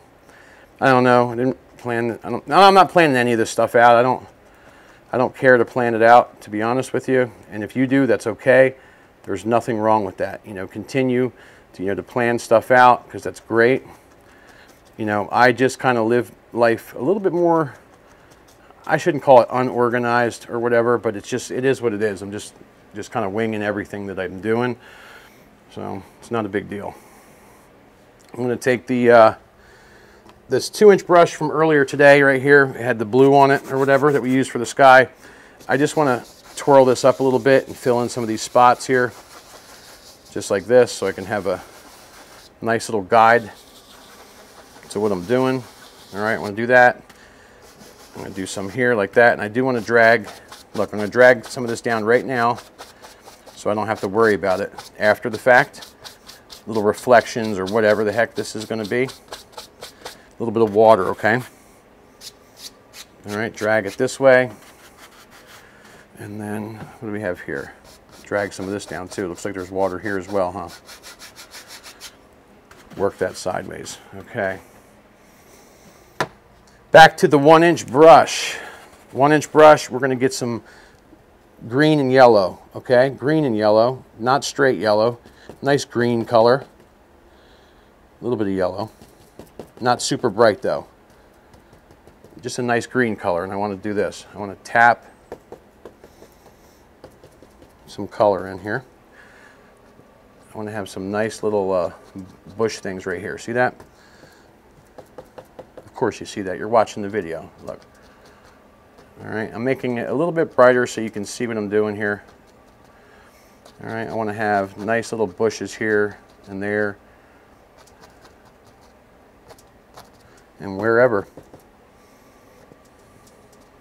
I don't know. I didn't plan, I'm not planning any of this stuff out. I don't care to plan it out, to be honest with you. And if you do, that's okay. There's nothing wrong with that. You know, continue to, you know, to plan stuff out because that's great. You know, I just kind of live life a little bit more, I shouldn't call it unorganized or whatever, but it's just, it is what it is. I'm just kind of winging everything that I'm doing. So it's not a big deal. I'm going to take the, this 2-inch brush from earlier today right here. It had the blue on it or whatever that we used for the sky. I just want to twirl this up a little bit and fill in some of these spots here, just like this, so I can have a nice little guide to what I'm doing. All right, I want to do that. I'm going to do some here like that, and I do want to drag, look, I'm going to drag some of this down right now so I don't have to worry about it after the fact. Little reflections or whatever the heck this is going to be. A little bit of water, okay? All right, drag it this way. And then what do we have here? drag some of this down too. Looks like there's water here as well, huh? Work that sideways. Okay. Back to the 1-inch brush. 1-inch brush, we're going to get some green and yellow, okay? Green and yellow, not straight yellow. Nice green color. A little bit of yellow. Not super bright though. Just a nice green color, and I want to do this. I want to tap some color in here. I want to have some nice little bush things right here. See that? Of course you see that. You're watching the video. Look. All right, I'm making it a little bit brighter so you can see what I'm doing here. All right, I want to have nice little bushes here and there and wherever.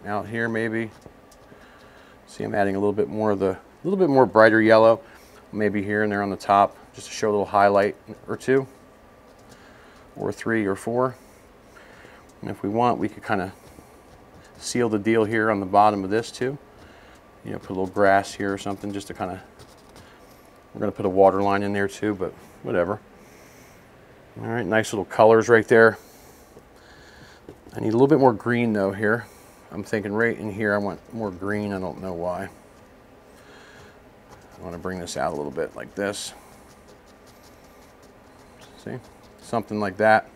Out here maybe. See, I'm adding a little bit more of the, a little bit more brighter yellow, maybe here and there on the top, just to show a little highlight or two, or three or four. And if we want, we could kind of seal the deal here on the bottom of this too. You know, put a little grass here or something just to kind of, we're going to put a water line in there too, but whatever. All right, nice little colors right there. I need a little bit more green though here. I'm thinking right in here I want more green. I don't know why. I want to bring this out a little bit like this. See? Something like that.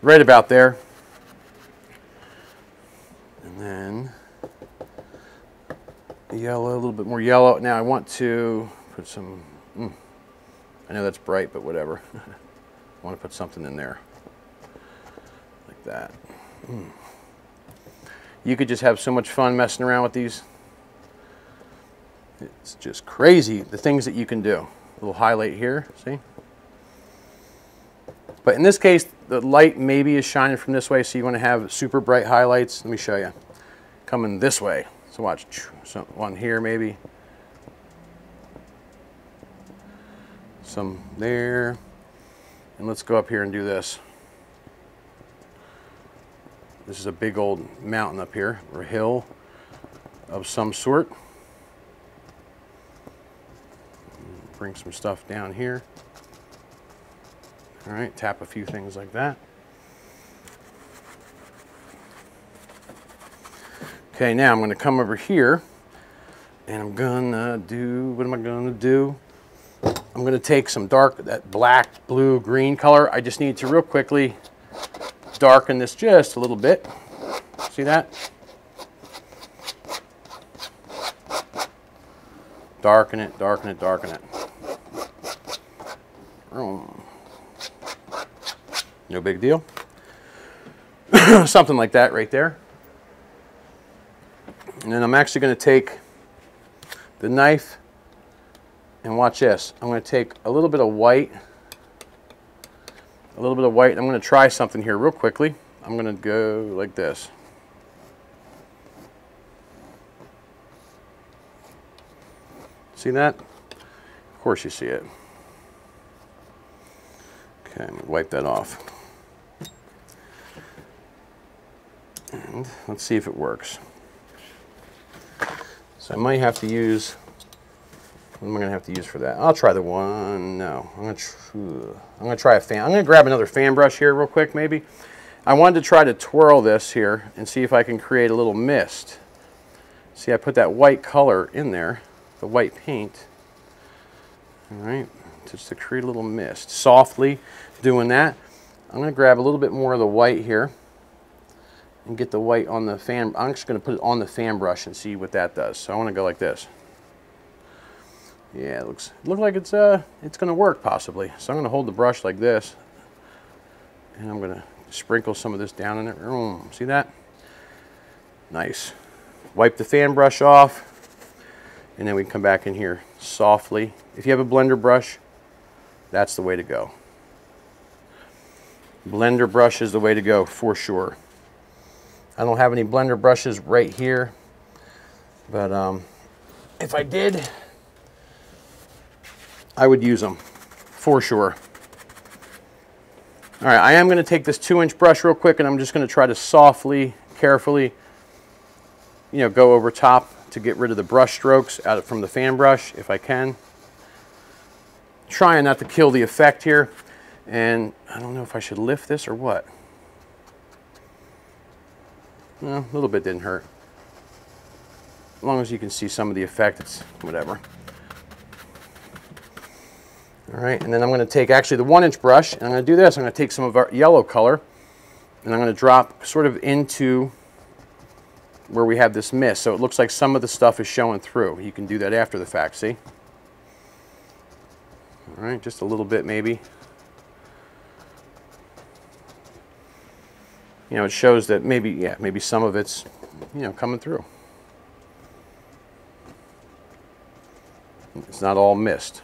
Right about there. And then yellow, a little bit more yellow. Now I want to put some, I know that's bright, but whatever. I want to put something in there like that. You could just have so much fun messing around with these. It's just crazy the things that you can do. A little highlight here, see? But in this case, the light maybe is shining from this way, so you want to have super bright highlights. Let me show you. Coming this way. So watch, one here maybe. Some there. And let's go up here and do this. This is a big old mountain up here, or a hill of some sort. Bring some stuff down here. All right, tap a few things like that. Okay, now I'm gonna come over here and I'm gonna do, what am I gonna do? I'm gonna take some dark, that black, blue, green color. I just need to real quickly darken this just a little bit. See that? Darken it, darken it, darken it. No big deal. Something like that right there. And then I'm actually going to take the knife and watch this. I'm going to take a little bit of white. A little bit of white. I'm going to try something here real quickly. I'm going to go like this. See that? Of course you see it. Okay, I'm going to wipe that off. And let's see if it works. So I might have to use, what am I going to have to use for that? I'll try the one. No, I'm going to try a fan. I'm going to grab another fan brush here real quick maybe. I wanted to try to twirl this here and see if I can create a little mist. See, I put that white color in there, the white paint. All right, just to create a little mist. Softly doing that. I'm going to grab a little bit more of the white here and get the white on the fan. I'm just going to put it on the fan brush and see what that does. So I want to go like this. Yeah, it looks like it's gonna work possibly. So I'm gonna hold the brush like this, and I'm gonna sprinkle some of this down in it. See that? Nice. Wipe the fan brush off, and then we can come back in here softly. If you have a blender brush, that's the way to go. Blender brush is the way to go for sure. I don't have any blender brushes right here, but if I did, I would use them for sure. All right, I am going to take this 2-inch brush real quick, and I'm just going to try to softly, carefully, you know, go over top to get rid of the brush strokes out from the fan brush if I can. Trying not to kill the effect here. And I don't know if I should lift this or what. No, a little bit didn't hurt. As long as you can see some of the effect, it's whatever. All right, and then I'm gonna take actually the 1-inch brush, and I'm gonna do this. I'm gonna take some of our yellow color, and I'm gonna drop sort of into where we have this mist. So it looks like some of the stuff is showing through. You can do that after the fact, see? All right, just a little bit maybe. You know, it shows that maybe, yeah, maybe some of it's, you know, coming through. It's not all mist.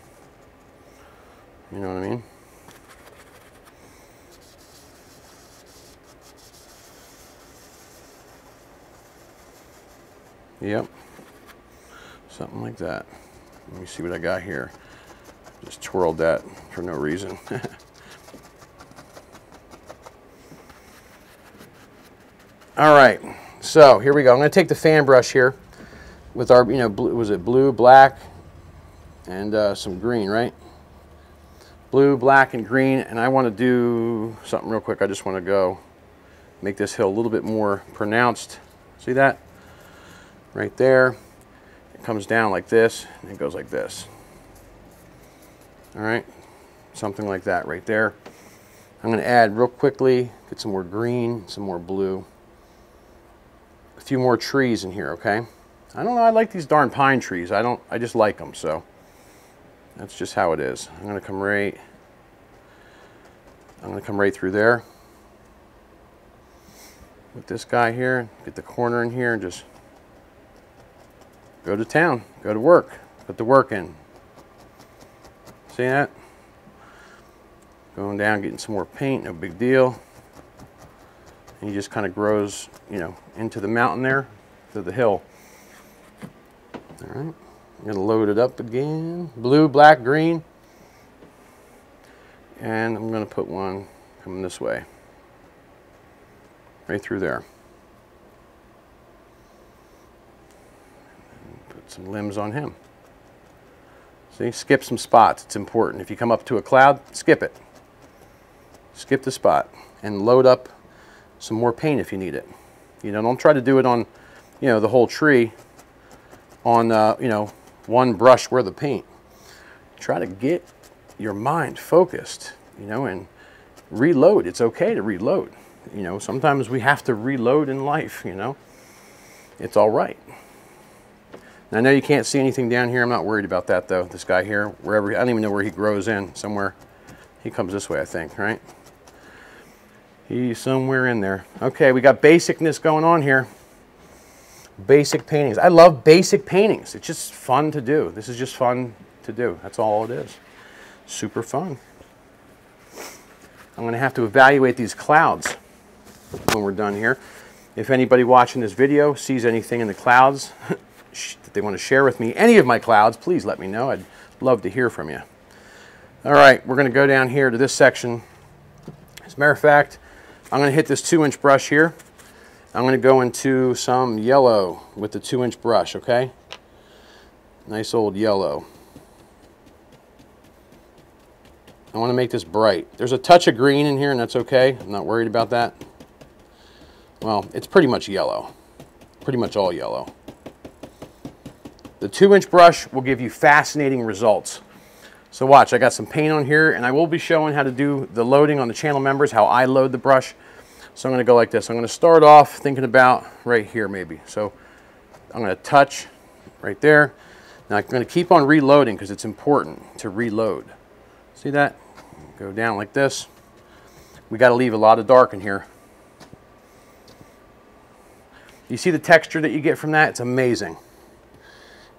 You know what I mean? Yep. Something like that. Let me see what I got here. Just twirled that for no reason. All right, so here we go. I'm going to take the fan brush here with our, you know, blue, was it blue, black, and some green, right? Blue, black, and green, and I want to do something real quick. I just want to go make this hill a little bit more pronounced. See that? Right there. It comes down like this, and it goes like this. All right, something like that right there. I'm going to add real quickly, get some more green, some more blue. A few more trees in here, okay? I don't know, I like these darn pine trees. I just like them, so that's just how it is. I'm gonna come right through there with this guy here, get the corner in here and just go to town, go to work, put the work in. See that? Going down, getting some more paint, no big deal. And he just kind of grows, you know, into the mountain there, to the hill. All right, I'm gonna load it up again. Blue, black, green. And I'm gonna put one coming this way, right through there. And put some limbs on him. See, skip some spots, it's important. If you come up to a cloud, skip it. Skip the spot and load up some more paint if you need it. You know, don't try to do it on, you know, the whole tree on, you know, one brush worth of paint. Try to get your mind focused, you know, and reload. It's okay to reload. You know, sometimes we have to reload in life, you know. It's all right. And I know you can't see anything down here. I'm not worried about that though. This guy here, wherever, I don't even know where he grows in, somewhere. He comes this way, I think, right? He's somewhere in there. Okay, we got basicness going on here. Basic paintings. I love basic paintings. It's just fun to do. This is just fun to do. That's all it is. Super fun. I'm going to have to evaluate these clouds when we're done here. If anybody watching this video sees anything in the clouds that they want to share with me, any of my clouds, please let me know. I'd love to hear from you. All right, we're going to go down here to this section. As a matter of fact, I'm going to hit this 2-inch brush here. I'm going to go into some yellow with the 2-inch brush, okay? Nice old yellow. I want to make this bright. There's a touch of green in here, and that's okay. I'm not worried about that. Well, it's pretty much yellow. Pretty much all yellow. The 2-inch brush will give you fascinating results. So watch, I got some paint on here, and I will be showing how to do the loading on the channel members, how I load the brush. So I'm gonna go like this. I'm gonna start off thinking about right here maybe. So I'm gonna touch right there. Now I'm gonna keep on reloading because it's important to reload. See that? Go down like this. We gotta leave a lot of dark in here. You see the texture that you get from that? It's amazing.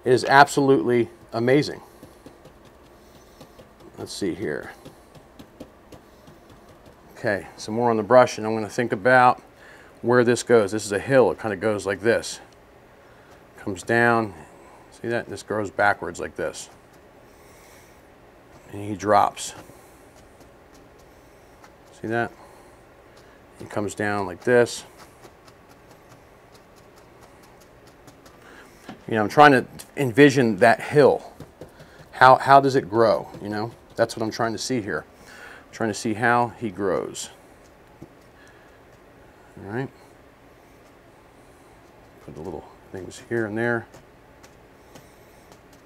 It is absolutely amazing. Let's see here. Okay, some more on the brush, and I'm gonna think about where this goes. This is a hill, it kind of goes like this. Comes down, see that? This grows backwards like this. And he drops. See that? He comes down like this. You know, I'm trying to envision that hill. How does it grow, you know? That's what I'm trying to see here. I'm trying to see how he grows. All right. Put the little things here and there.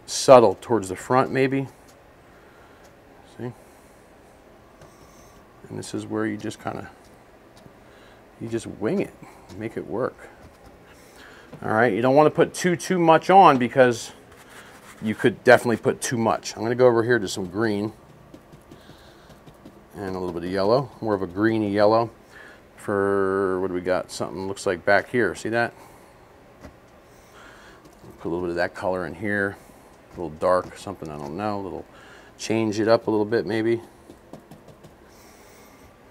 Subtle towards the front, maybe. See? And this is where you just kind of, you just wing it, make it work. All right, you don't want to put too much on because you could definitely put too much. I'm going to go over here to some green and a little bit of yellow, more of a greeny yellow for, what do we got? Something looks like back here. See that? Put a little bit of that color in here, a little dark, something, I don't know, a little, change it up a little bit maybe.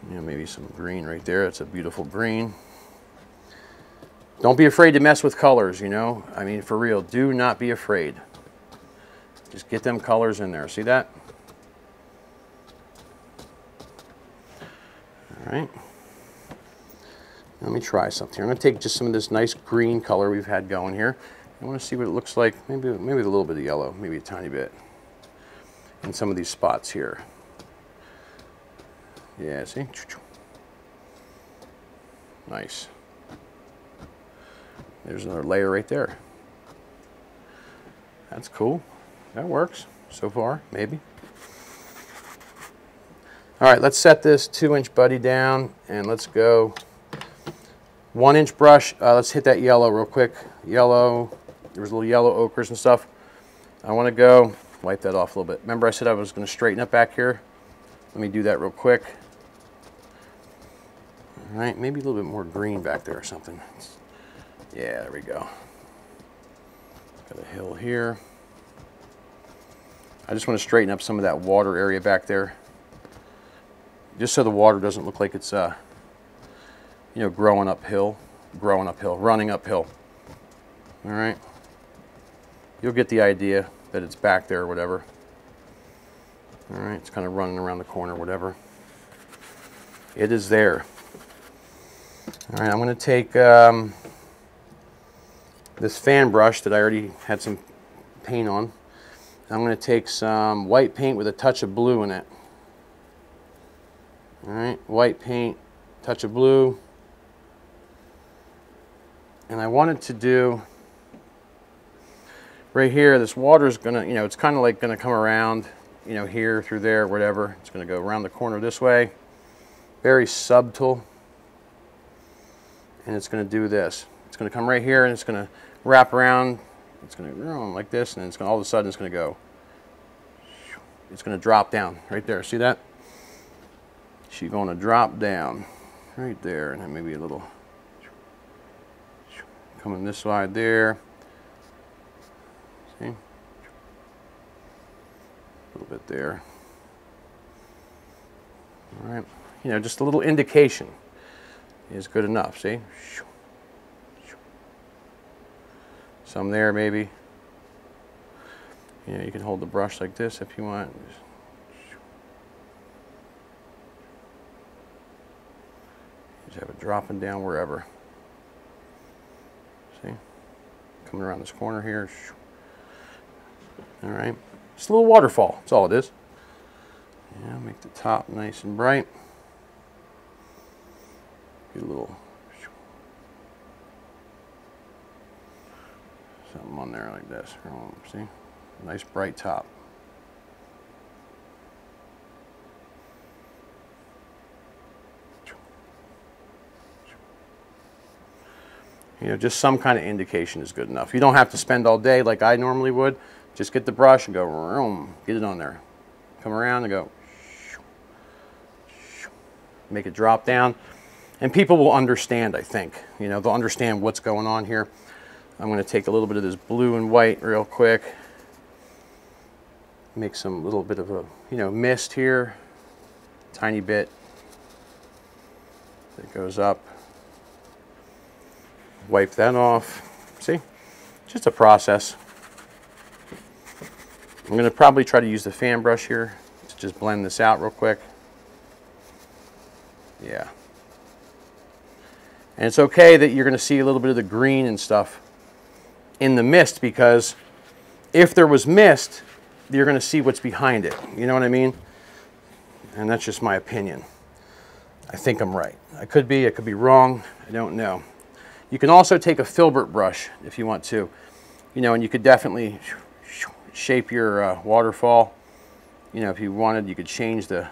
You know, maybe some green right there. It's a beautiful green. Don't be afraid to mess with colors, you know? I mean, for real, do not be afraid. Just get them colors in there. See that? All right. Let me try something. I'm going to take just some of this nice green color we've had going here. I want to see what it looks like. Maybe a little bit of yellow, maybe a tiny bit. In some of these spots here. Yeah, see? Nice. There's another layer right there. That's cool. That works so far, maybe. All right, let's set this 2-inch buddy down and let's go 1-inch brush. Let's hit that yellow real quick. Yellow, there was little yellow ochres and stuff. I want to go wipe that off a little bit. Remember I said I was going to straighten up back here? Let me do that real quick. All right, maybe a little bit more green back there or something. Yeah, there we go. Got a hill here. I just want to straighten up some of that water area back there. Just so the water doesn't look like it's, you know, running uphill. All right. You'll get the idea that it's back there or whatever. All right, it's kind of running around the corner, whatever. It is there. All right, I'm going to take this fan brush that I already had some paint on. I'm going to take some white paint with a touch of blue in it. All right, white paint, touch of blue. And I wanted to do right here, this water is going to, you know, it's kind of like going to come around, you know, here, through there, whatever. It's going to go around the corner this way. Very subtle. And it's going to do this. It's going to come right here and it's going to wrap around. It's going to go like this and it's going to, all of a sudden it's going to go. It's going to drop down right there. See that? She's going to drop down right there and then maybe a little coming this side there. See? A little bit there. All right. You know, just a little indication is good enough. See? Some there maybe. You know, you can hold the brush like this if you want. Just have it dropping down wherever. See? Coming around this corner here. All right. Just a little waterfall. That's all it is. Yeah, make the top nice and bright. Get a little something on there like this. See? Nice bright top. You know, just some kind of indication is good enough. You don't have to spend all day like I normally would. Just get the brush and go, vroom, get it on there. Come around and go, make it drop down. And people will understand, I think. You know, they'll understand what's going on here. I'm going to take a little bit of this blue and white real quick. Make some little bit of a, you know, mist here. Tiny bit that goes up. Wipe that off. See? Just a process. I'm going to probably try to use the fan brush here to just blend this out real quick. Yeah. And it's okay that you're going to see a little bit of the green and stuff. in the mist, because if there was mist, you're going to see what's behind it. You know what I mean? And that's just my opinion. I think I'm right. I could be wrong. I don't know. You can also take a filbert brush if you want to, you know, and you could definitely shape your waterfall. You know, if you wanted, you could change the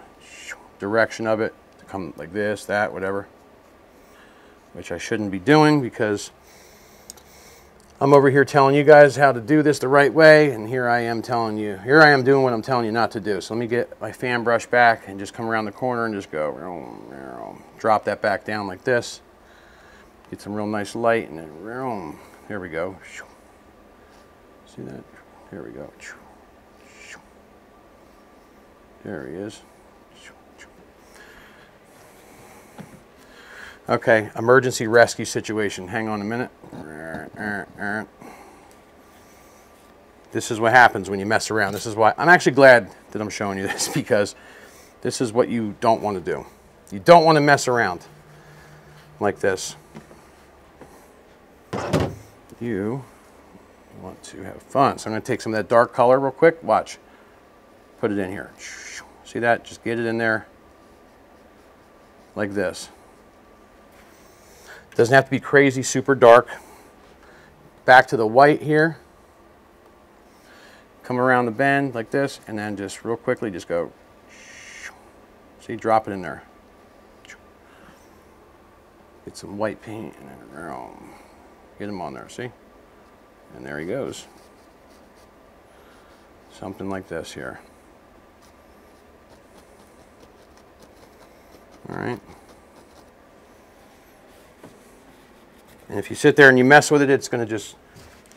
direction of it to come like this, that, whatever, which I shouldn't be doing because I'm over here telling you guys how to do this the right way, and here I am telling you, here I am doing what I'm telling you not to do. So let me get my fan brush back and just come around the corner and just go, drop that back down like this. Get some real nice light and then, there we go. See that? There we go. There he is. Okay, emergency rescue situation. Hang on a minute. This is what happens when you mess around. This is why I'm actually glad that I'm showing you this, because this is what you don't want to do. You don't want to mess around like this. You want to have fun. So I'm going to take some of that dark color real quick. Watch. Put it in here. See that? Just get it in there like this. Doesn't have to be crazy, super dark. Back to the white here. Come around the bend like this, and then just real quickly just go. See, drop it in there. Get some white paint and then get him on there, see? And there he goes. Something like this here. All right. And if you sit there and you mess with it, it's going to just,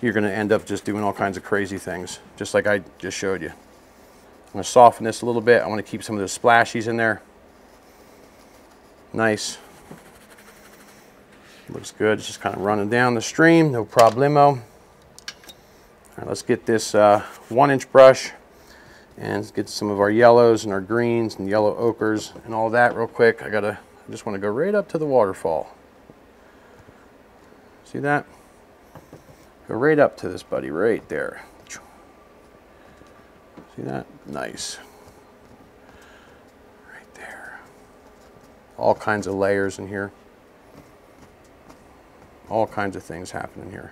you're going to end up just doing all kinds of crazy things, just like I just showed you. I'm going to soften this a little bit. I want to keep some of those splashies in there. Nice. Looks good. It's just kind of running down the stream, no problemo. All right, let's get this 1-inch brush and let's get some of our yellows and our greens and yellow ochres and all that real quick. I just want to go right up to the waterfall. See that? Go right up to this buddy right there. See that? Nice. Right there. All kinds of layers in here. All kinds of things happening here.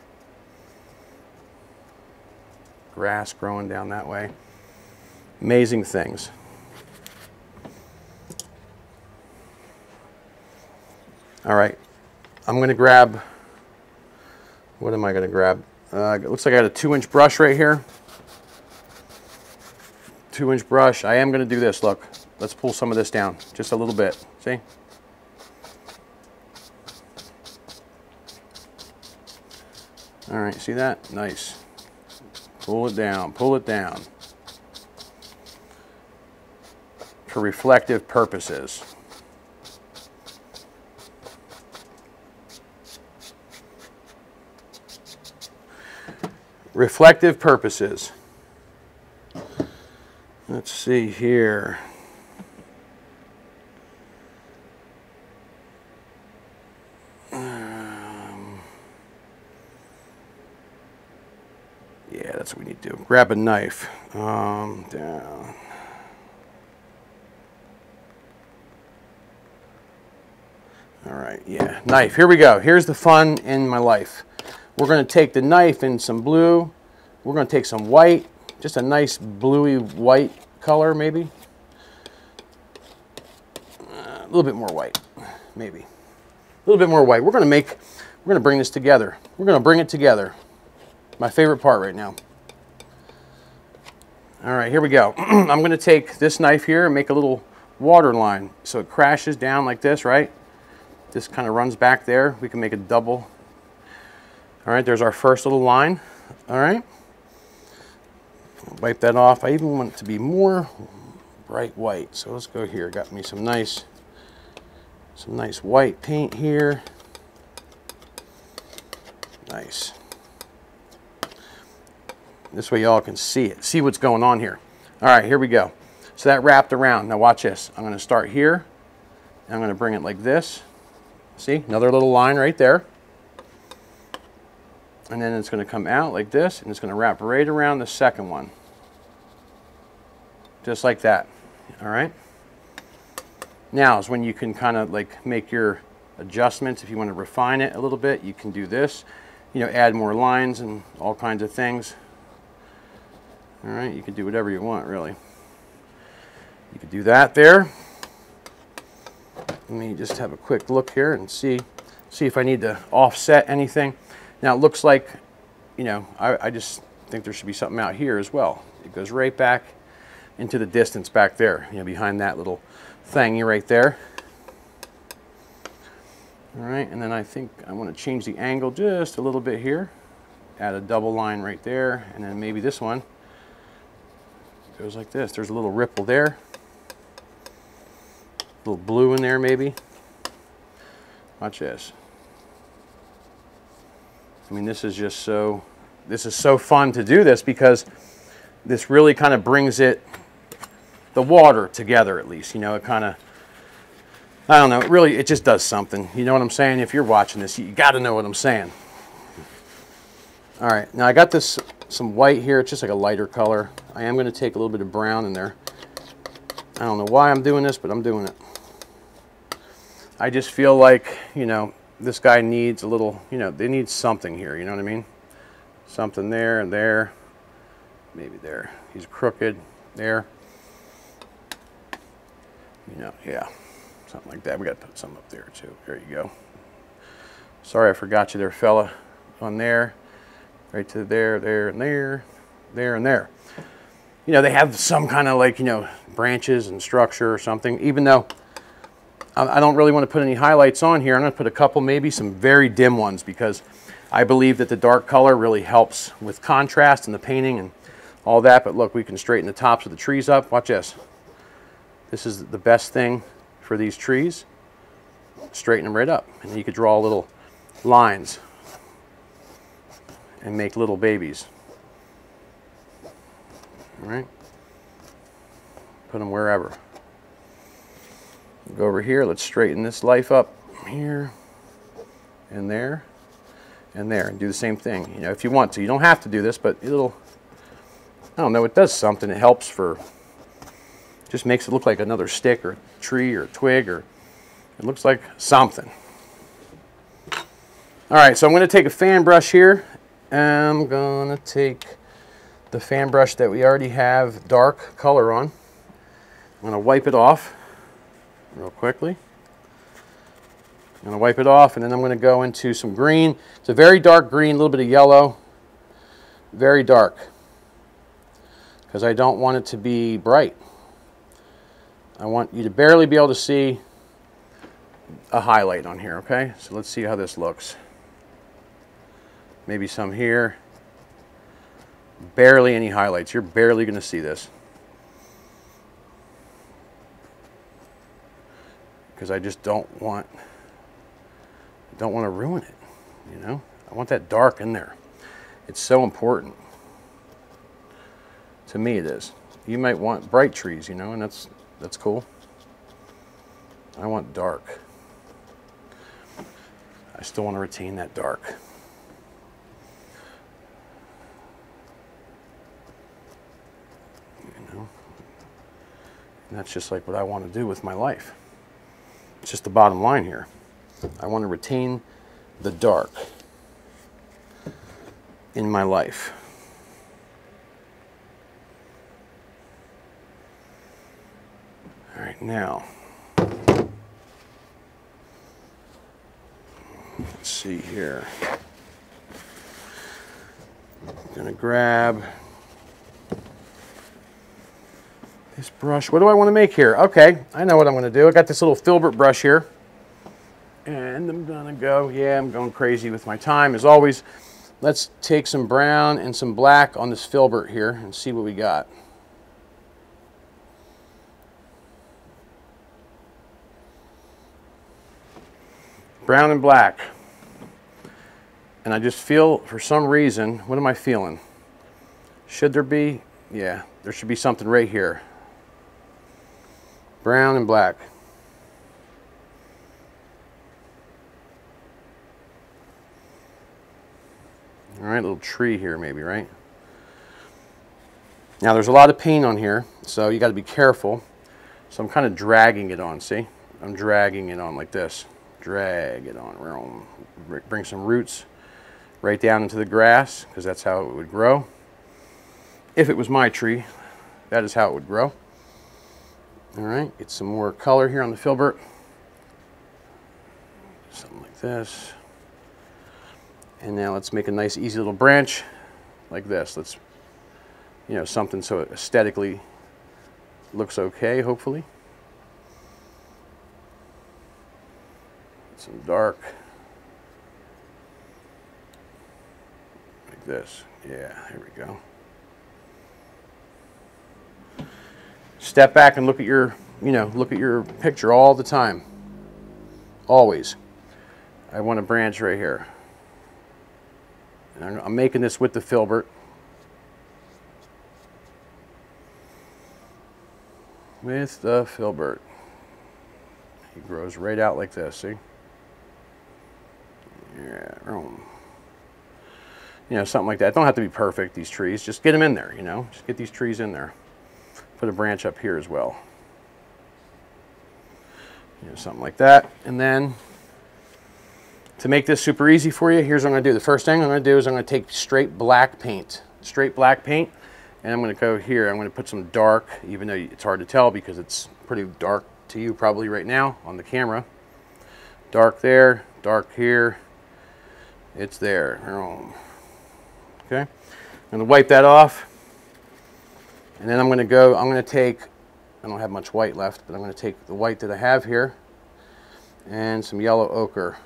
Grass growing down that way. Amazing things. All right. I'm going to grab... What am I going to grab? It looks like I got a 2-inch brush right here. 2-inch brush. I am going to do this. Look, let's pull some of this down just a little bit. See? All right. See that? Nice. Pull it down. Pull it down. For reflective purposes. Reflective purposes. Let's see here. Yeah, that's what we need to do. Grab a knife. Down. All right, yeah, knife. Here we go. Here's the fun in my life. We're going to take the knife in some blue. We're going to take some white, just a nice bluey white color, maybe. A little bit more white, maybe. A little bit more white. We're going to bring this together. We're going to bring it together. My favorite part right now. All right, here we go. I'm going to take this knife here and make a little water line. So it crashes down like this, right? This kind of runs back there. We can make a double. All right, there's our first little line. All right, wipe that off. I even want it to be more bright white. So let's go here. Got me some nice white paint here. Nice. This way y'all can see it. See what's going on here. All right, here we go. So that wrapped around. Now watch this. I'm going to start here. I'm going to bring it like this. See, another little line right there. and then it's going to come out like this, and it's going to wrap right around the second one. Just like that, all right? Now is when you can kind of like make your adjustments. If you want to refine it a little bit, you can do this. You know, add more lines and all kinds of things. All right, you can do whatever you want, really. You can do that there. Let me just have a quick look here and see if I need to offset anything. Now it looks like, you know, I just think there should be something out here as well. It goes right back into the distance back there, you know, behind that little thingy right there. All right, and then I think I want to change the angle just a little bit here. Add a double line right there, and then maybe this one goes like this. There's a little ripple there. A little blue in there maybe. Watch this. I mean, this is just so, this is so fun to do this, because this really kind of brings it, the water together at least, you know, it kind of, I don't know, it really, it just does something. You know what I'm saying? If you're watching this, you got to know what I'm saying. All right, now I got this, some white here. It's just like a lighter color. I am going to take a little bit of brown in there. I don't know why I'm doing this, but I'm doing it. I just feel like, you know, this guy needs a little, you know, they need something here, you know what I mean? Something there and there, maybe there. He's crooked there. You know, yeah, something like that. We got to put some up there too. There you go. Sorry, I forgot you there, fella. On there, right to there, and there, there, and there. You know, they have some kind of like, you know, branches and structure or something, even though I don't really want to put any highlights on here. I'm going to put a couple, maybe some very dim ones, because I believe that the dark color really helps with contrast and the painting and all that. But look, we can straighten the tops of the trees up. Watch this. This is the best thing for these trees. Straighten them right up, and you could draw little lines and make little babies. All right, put them wherever. Go over here, let's straighten this life up here and there and there, and do the same thing, you know, if you want to. You don't have to do this, but it'll, I don't know, it does something. It helps for, just makes it look like another stick or tree or twig, or it looks like something. All right, so I'm going to take a fan brush here. I'm going to take the fan brush that we already have dark color on. I'm going to wipe it off real quickly. I'm going to wipe it off, and then I'm going to go into some green. It's a very dark green, a little bit of yellow. Very dark, because I don't want it to be bright. I want you to barely be able to see a highlight on here, okay? So let's see how this looks. Maybe some here. Barely any highlights. You're barely going to see this, because I just don't want to ruin it, you know? I want that dark in there. It's so important. To me it is. You might want bright trees, you know, and that's cool. I want dark. I still want to retain that dark. You know? And that's just like what I want to do with my life. It's just the bottom line here. I want to retain the dark in my life. All right, now, let's see here. I'm gonna grab this brush. What do I want to make here? Okay, I know what I'm going to do. I got this little filbert brush here, and I'm going to go, yeah, I'm going crazy with my time as always. Let's take some brown and some black on this filbert here and see what we got. Brown and black. And I just feel, for some reason, what am I feeling? Should there be? Yeah, there should be something right here. Brown and black. All All right, a little tree here maybe, right? Now there's a lot of paint on here, so you got to be careful. So I'm kind of dragging it on, see? I'm dragging it on like this. Drag it on. Bring some roots right down into the grass, because that's how it would grow. If it was my tree, that is how it would grow. All right, get some more color here on the filbert. Something like this. And now let's make a nice, easy little branch like this. Let's, you know, something so it aesthetically looks okay, hopefully. Some dark, like this. Yeah, here we go. Step back and look at your, you know, look at your picture all the time. Always. I want a branch right here. And I'm making this with the filbert. With the filbert. He grows right out like this, see? Yeah, you know, something like that. Don't have to be perfect, these trees. Just get them in there, you know. Just get these trees in there. Put a branch up here as well. You know, something like that. And then, to make this super easy for you, here's what I'm going to do. The first thing I'm going to do is I'm going to take straight black paint, and I'm going to go here. I'm going to put some dark, even though it's hard to tell because it's pretty dark to you probably right now on the camera. Dark there, dark here. It's there. Okay, I'm going to wipe that off, and then I'm going to go, I'm going to take, I don't have much white left, but I'm going to take the white that I have here and some yellow ochre,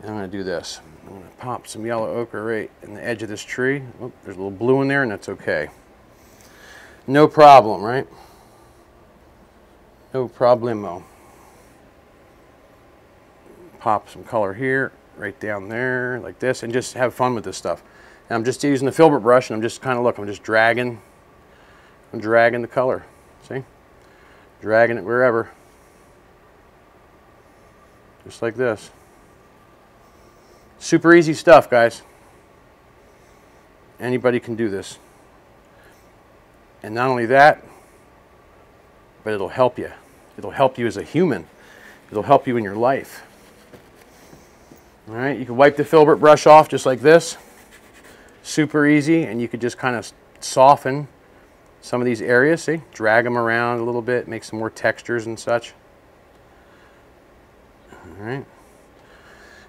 and I'm going to do this. I'm going to pop some yellow ochre right in the edge of this tree. Oh, there's a little blue in there, and that's okay. No problem, right? No problemo. Pop some color here, right down there, like this, and just have fun with this stuff. And I'm just using the filbert brush, and I'm just kind of, look, I'm dragging the color, see? Dragging it wherever. Just like this. Super easy stuff, guys. Anybody can do this. And not only that, but it'll help you. It'll help you as a human. It'll help you in your life. All right, you can wipe the filbert brush off just like this. Super easy, and you could just kind of soften some of these areas, see? Drag them around a little bit, make some more textures and such. All right.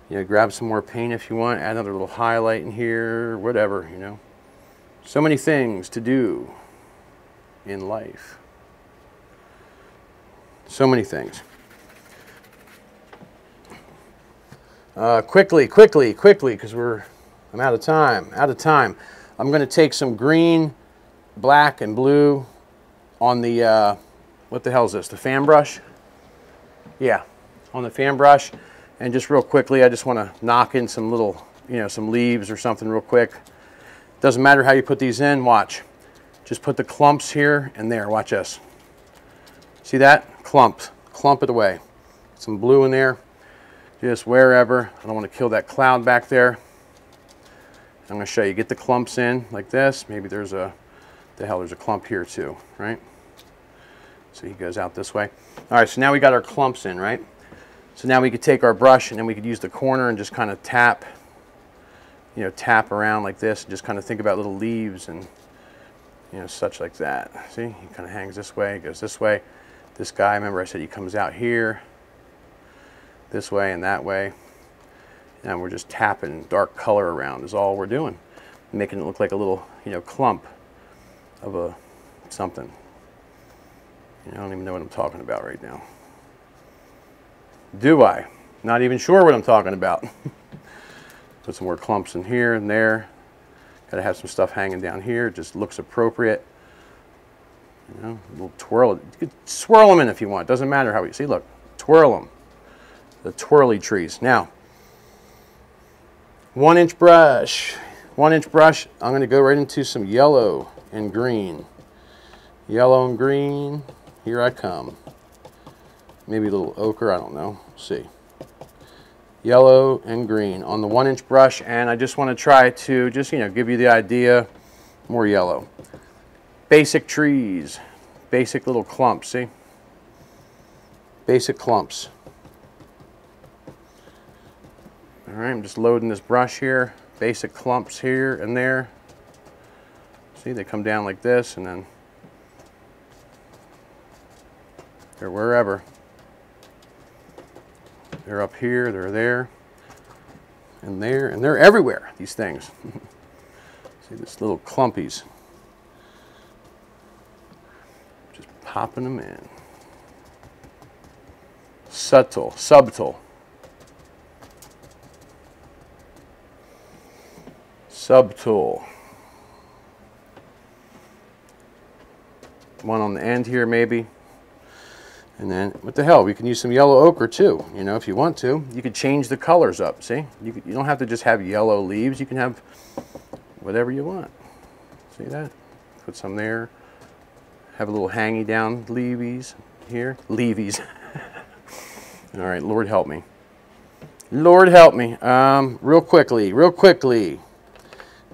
You know, grab some more paint if you want, add another little highlight in here, whatever, you know. So many things to do in life. So many things. Quickly, because I'm out of time, I'm going to take some green, black, and blue on the, what the hell is this, the fan brush? Yeah, on the fan brush. And just real quickly, I just want to knock in some little, you know, some leaves or something real quick. Doesn't matter how you put these in, watch. Just put the clumps here and there, watch this. See that? Clump it away. Some blue in there, just wherever. I don't want to kill that cloud back there. I'm going to show you, get the clumps in like this. Maybe there's a, there's a clump here too, right? So he goes out this way. All right, so now we got our clumps in, right? So now we could take our brush and then we could use the corner and just kind of tap, you know, tap around like this and just kind of think about little leaves and, you know, such like that. See, he kind of hangs this way, goes this way. This guy, remember I said he comes out here, this way and that way. And we're just tapping dark color around is all we're doing. Making it look like a little, you know, clump of a something. You know, I don't even know what I'm talking about right now. Do I? Not even sure what I'm talking about. Put some more clumps in here and there. Gotta have some stuff hanging down here. It just looks appropriate. You know, a little twirl. You could swirl them in if you want. Doesn't matter how you see. Look, twirl them. The twirly trees. Now, 1-inch brush. 1-inch brush. I'm gonna go right into some yellow and green. Yellow and green. Here I come. Maybe a little ochre, I don't know. See. yellow and green on the 1-inch brush, and I just want to try to just, you know, give you the idea. More yellow. Basic trees, basic little clumps, see? Basic clumps. All right, I'm just loading this brush here. Basic clumps here and there. See, they come down like this and then they're wherever. They're up here, they're there, and there, and they're everywhere, these things. See, this little clumpies. Just popping them in. Subtle, subtle. Subtle. One on the end here, maybe. And then, what the hell, we can use some yellow ochre too, you know, if you want to. You could change the colors up, see? You don't have to just have yellow leaves, you can have whatever you want. See that? Put some there. Have a little hangy down leavies here. Leavies. All right, Lord help me. Lord help me. Real quickly.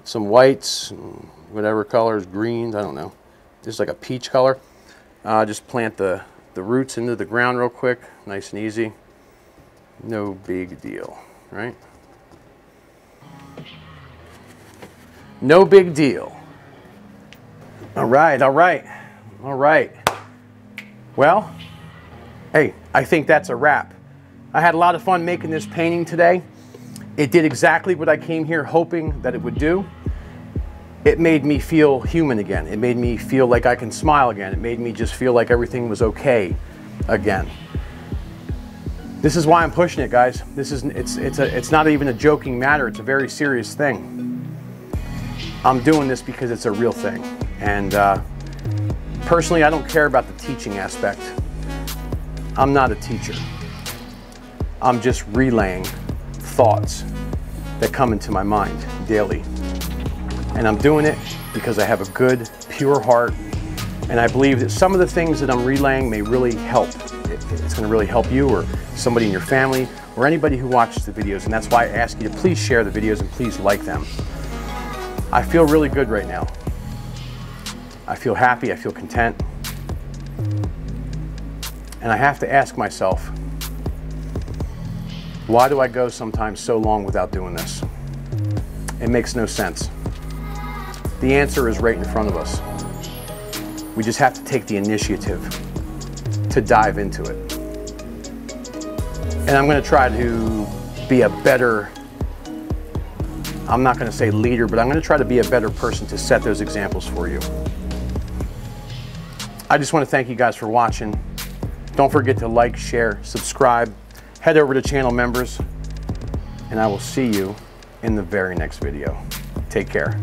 Some whites, whatever colors, greens, I don't know. Just like a peach color. Just plant the roots into the ground real quick. Nice and easy. No big deal, right? No big deal. All right. Well, hey, I think that's a wrap. I had a lot of fun making this painting today. It did exactly what I came here hoping that it would do. It made me feel human again. It made me feel like I can smile again. It made me just feel like everything was okay again. This is why I'm pushing it, guys. This is, it's not even a joking matter. It's a very serious thing. I'm doing this because it's a real thing. And personally, I don't care about the teaching aspect. I'm not a teacher. I'm just relaying thoughts that come into my mind daily. And I'm doing it because I have a good, pure heart. And I believe that some of the things that I'm relaying may really help. It's gonna really help you or somebody in your family or anybody who watches the videos. And that's why I ask you to please share the videos and please like them. I feel really good right now. I feel happy, I feel content. And I have to ask myself, why do I go sometimes so long without doing this? It makes no sense. The answer is right in front of us. We just have to take the initiative to dive into it. And I'm gonna try to be a better, I'm not going to say leader, but I'm going to try to be a better person to set those examples for you. I just want to thank you guys for watching. Don't forget to like, share, subscribe, head over to channel members, and I will see you in the very next video. Take care.